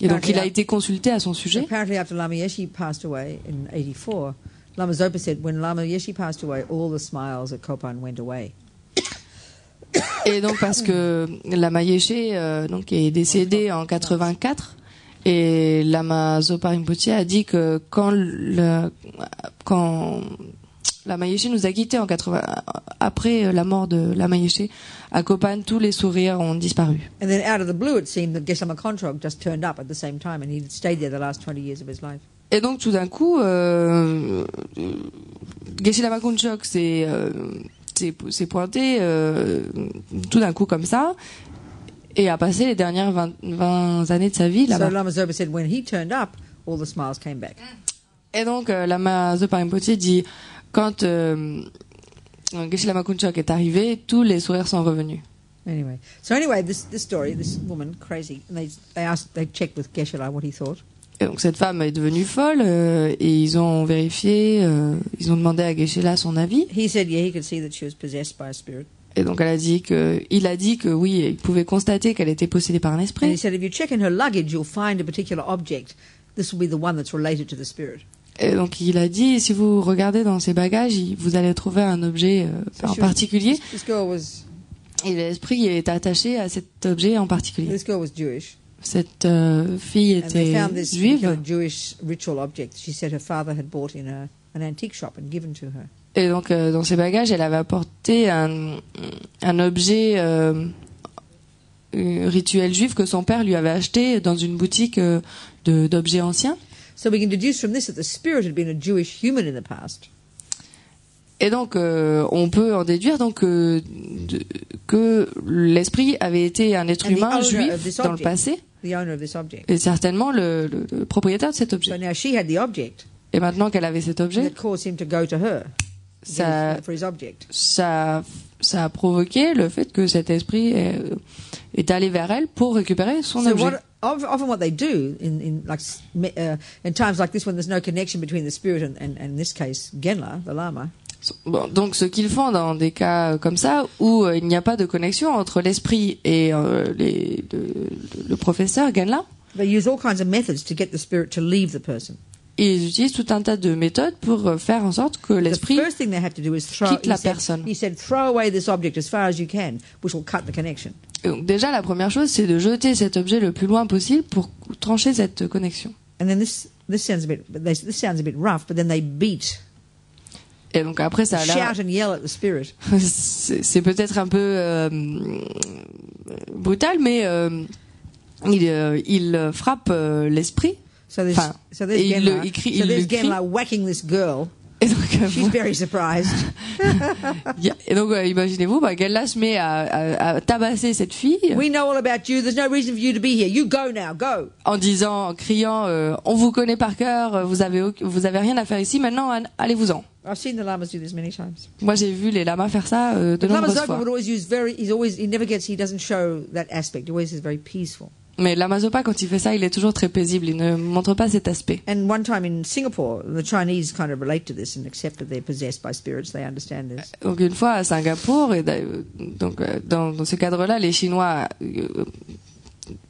Et donc il a été consulté à son sujet. Apparently after Lama Yeshe passed away in eighty-four, Lama Zopa said when Lama Yeshe passed away, all the smiles at Kopan went away. Et donc parce que Lama Yeshe euh, donc est décédé en quatre-vingt-quatre. Et Lama Zopa Rinpoche a dit que quand le, quand Lama Yeshe nous a quittés en quatre-vingts, après la mort de Lama Yeshe, à Kopan, tous les sourires ont disparu. And then out of the blue, it seemed that Geshe Lama Konchog just turned up at the same time, and he stayed there the last twenty years of his life. Et donc tout d'un coup, euh, Geshe Lama Konchog s'est euh, s'est pointé euh, tout d'un coup comme ça. Et a passé les dernières vingt années de sa vie là-bas. So Lama Zopa said when he turned up, all the smiles came back. Et donc euh, Lama Zopa Rinpoche dit quand euh, Geshe Lama Konchog est arrivé, tous les sourires sont revenus. Anyway, so anyway, this this story, this woman crazy, and they they asked, they checked with Geshe Lama what he thought. Et donc cette femme est devenue folle euh, et ils ont vérifié, euh, ils ont demandé à Geshe Lama son avis. He said yeah, he could see that she was possessed by a spirit. Et donc elle a dit que, il a dit que oui, il pouvait constater qu'elle était possédée par un esprit. And he said, if you check in her luggage, you'll find a particular object. This will be the one that's related to the spirit. Et donc il a dit, si vous regardez dans ses bagages, vous allez trouver un objet euh, en particulier. This girl was... Et l'esprit est attaché à cet objet en particulier. This girl was Jewish. Cette euh, fille était and they found this juive. Jewish ritual object. She said her father had bought in a, an antique shop and given to her. Et donc, euh, dans ses bagages, elle avait apporté un, un objet euh, rituel juif que son père lui avait acheté dans une boutique euh, de, d'objets anciens. Et donc, euh, on peut en déduire donc, euh, de, que l'esprit avait été un être humain juif dans le passé. Et certainement le, le, le propriétaire de cet objet. Et maintenant qu'elle avait cet objet, Ça, ça, ça a provoqué le fait que cet esprit est, est allé vers elle pour récupérer son objet. Often what they do in in like uh, in times like this when there's no connection between the spirit and and, and in this case Genla, the Lama. Bon, donc ce qu'ils font dans des cas comme ça où il n'y a pas de connexion entre l'esprit et euh, les, de, de, le professeur Genla. They use all kinds of methods to get the spirit to leave the person. Et ils utilisent tout un tas de méthodes pour faire en sorte que l'esprit quitte la personne. Et donc déjà, la première chose, c'est de jeter cet objet le plus loin possible pour trancher cette connexion. Et donc après, ça a l'air... C'est peut-être un peu euh, brutal, mais euh, il, euh, il frappe euh, l'esprit. So there's, enfin, so there's Genla, il crie, so there's Genla whacking this girl. Et donc, euh, she's very surprised. Et donc, euh, imaginez-vous, bah, Genla se met à, à, à tabasser cette fille. We know all about you. There's no reason for you to be here. You go now. Go. En disant, en criant, euh, on vous connaît par cœur. Vous avez, vous avez rien à faire ici. Maintenant, allez-vous-en. I've seen the lamas do this many times. Moi, j'ai vu les lamas faire ça euh, de nombreuses fois. Lama Zopa would always use very. He's always. He never gets. He doesn't show that aspect. He always is very peaceful. Mais Lama Zopa, quand il fait ça, il est toujours très paisible. Il ne montre pas cet aspect. And one time in Singapore, the Chinese kind of relate to this and accept that they're possessed by spirits. They understand this. Donc une fois à Singapour, et donc dans, dans ce cadre-là, les Chinois,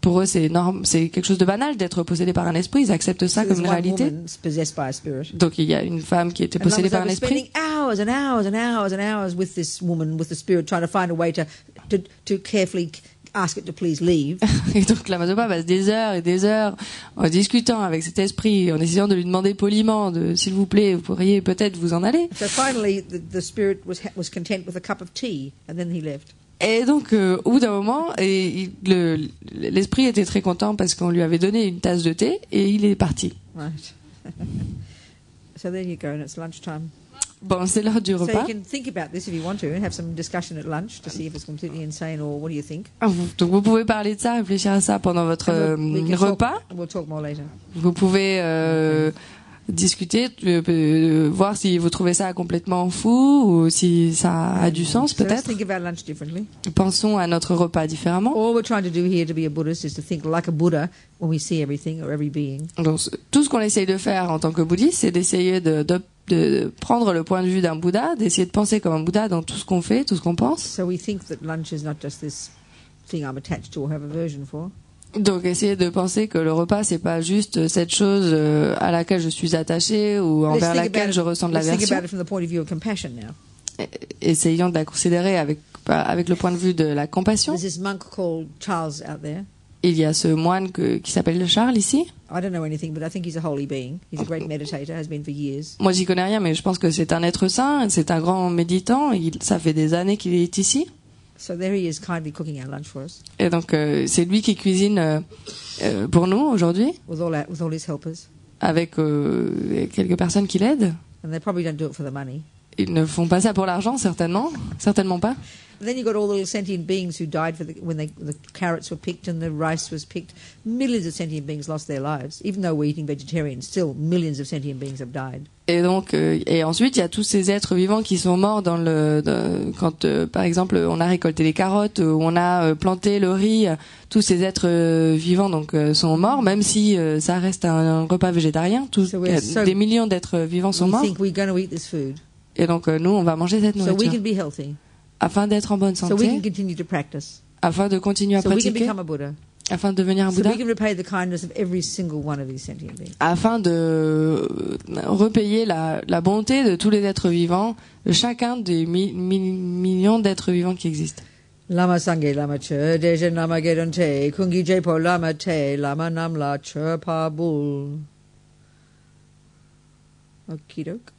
pour eux, c'est norme, c'est quelque chose de banal d'être possédé par un esprit. Ils acceptent ça so comme une réalité. Donc il y a une femme qui était possédée par un esprit. Hours and hours and hours and hours with this woman, with the spirit, trying to find a way to to, to carefully. Ask it to please leave. Et donc Lama Zopa passe des heures et des heures en discutant avec cet esprit, en essayant de lui demander poliment, de s'il vous plaît, vous pourriez peut-être vous en aller. So finally, the, the spirit was was content with a cup of tea, and then he left. Et donc euh, au bout d'un moment, et il, le, l'esprit était très content parce qu'on lui avait donné une tasse de thé, et il est parti. Right. So there you go, and it's lunchtime. Bon, c'est l'heure du repas. Donc vous pouvez parler de ça, réfléchir à ça pendant votre euh, repas. Talk, we'll talk more later. Vous pouvez euh, discuter, euh, voir si vous trouvez ça complètement fou ou si ça a du sens peut-être. Pensons à notre repas différemment. Donc, tout ce qu'on essaye de faire en tant que bouddhiste, c'est d'essayer de, de, de prendre le point de vue d'un Bouddha, d'essayer de penser comme un Bouddha dans tout ce qu'on fait, tout ce qu'on pense. Donc, essayer de penser que le repas, c'est pas juste cette chose à laquelle je suis attaché ou envers laquelle je ressens de l'aversion. Essayons de la considérer avec, avec le point de vue de la compassion. Il y a ce moine que, qui s'appelle Charles ici. Moi, j'y connais rien, mais je pense que c'est un être saint, c'est un grand méditant. Il, ça fait des années qu'il est ici. Et donc, euh, c'est lui qui cuisine euh, euh, pour nous aujourd'hui, avec euh, quelques personnes qui l'aident. Ils ne font pas ça pour l'argent, certainement, certainement pas. Et donc, et ensuite, il y a tous ces êtres vivants qui sont morts dans le, dans, quand, euh, par exemple, on a récolté les carottes, ou on a euh, planté le riz. Tous ces êtres euh, vivants donc euh, sont morts, même si euh, ça reste un, un repas végétarien. Tous, so euh, so des millions d'êtres vivants sont morts. Et donc, euh, nous, on va manger cette nourriture. So afin d'être en bonne santé, so we can continue to practice. Afin de continuer à so pratiquer, we can become a Buddha. Afin de devenir un Bouddha, so we can repay the kindness of every single one of these sentient beings. Afin de repayer la, la bonté de tous les êtres vivants, de chacun des mi mi millions d'êtres vivants qui existent. Lama Sanghe Lama Che, Dejen Lama Gedon Te, Kungi Jepo Lama Te, Lama Namla Che Pabul. Okidok.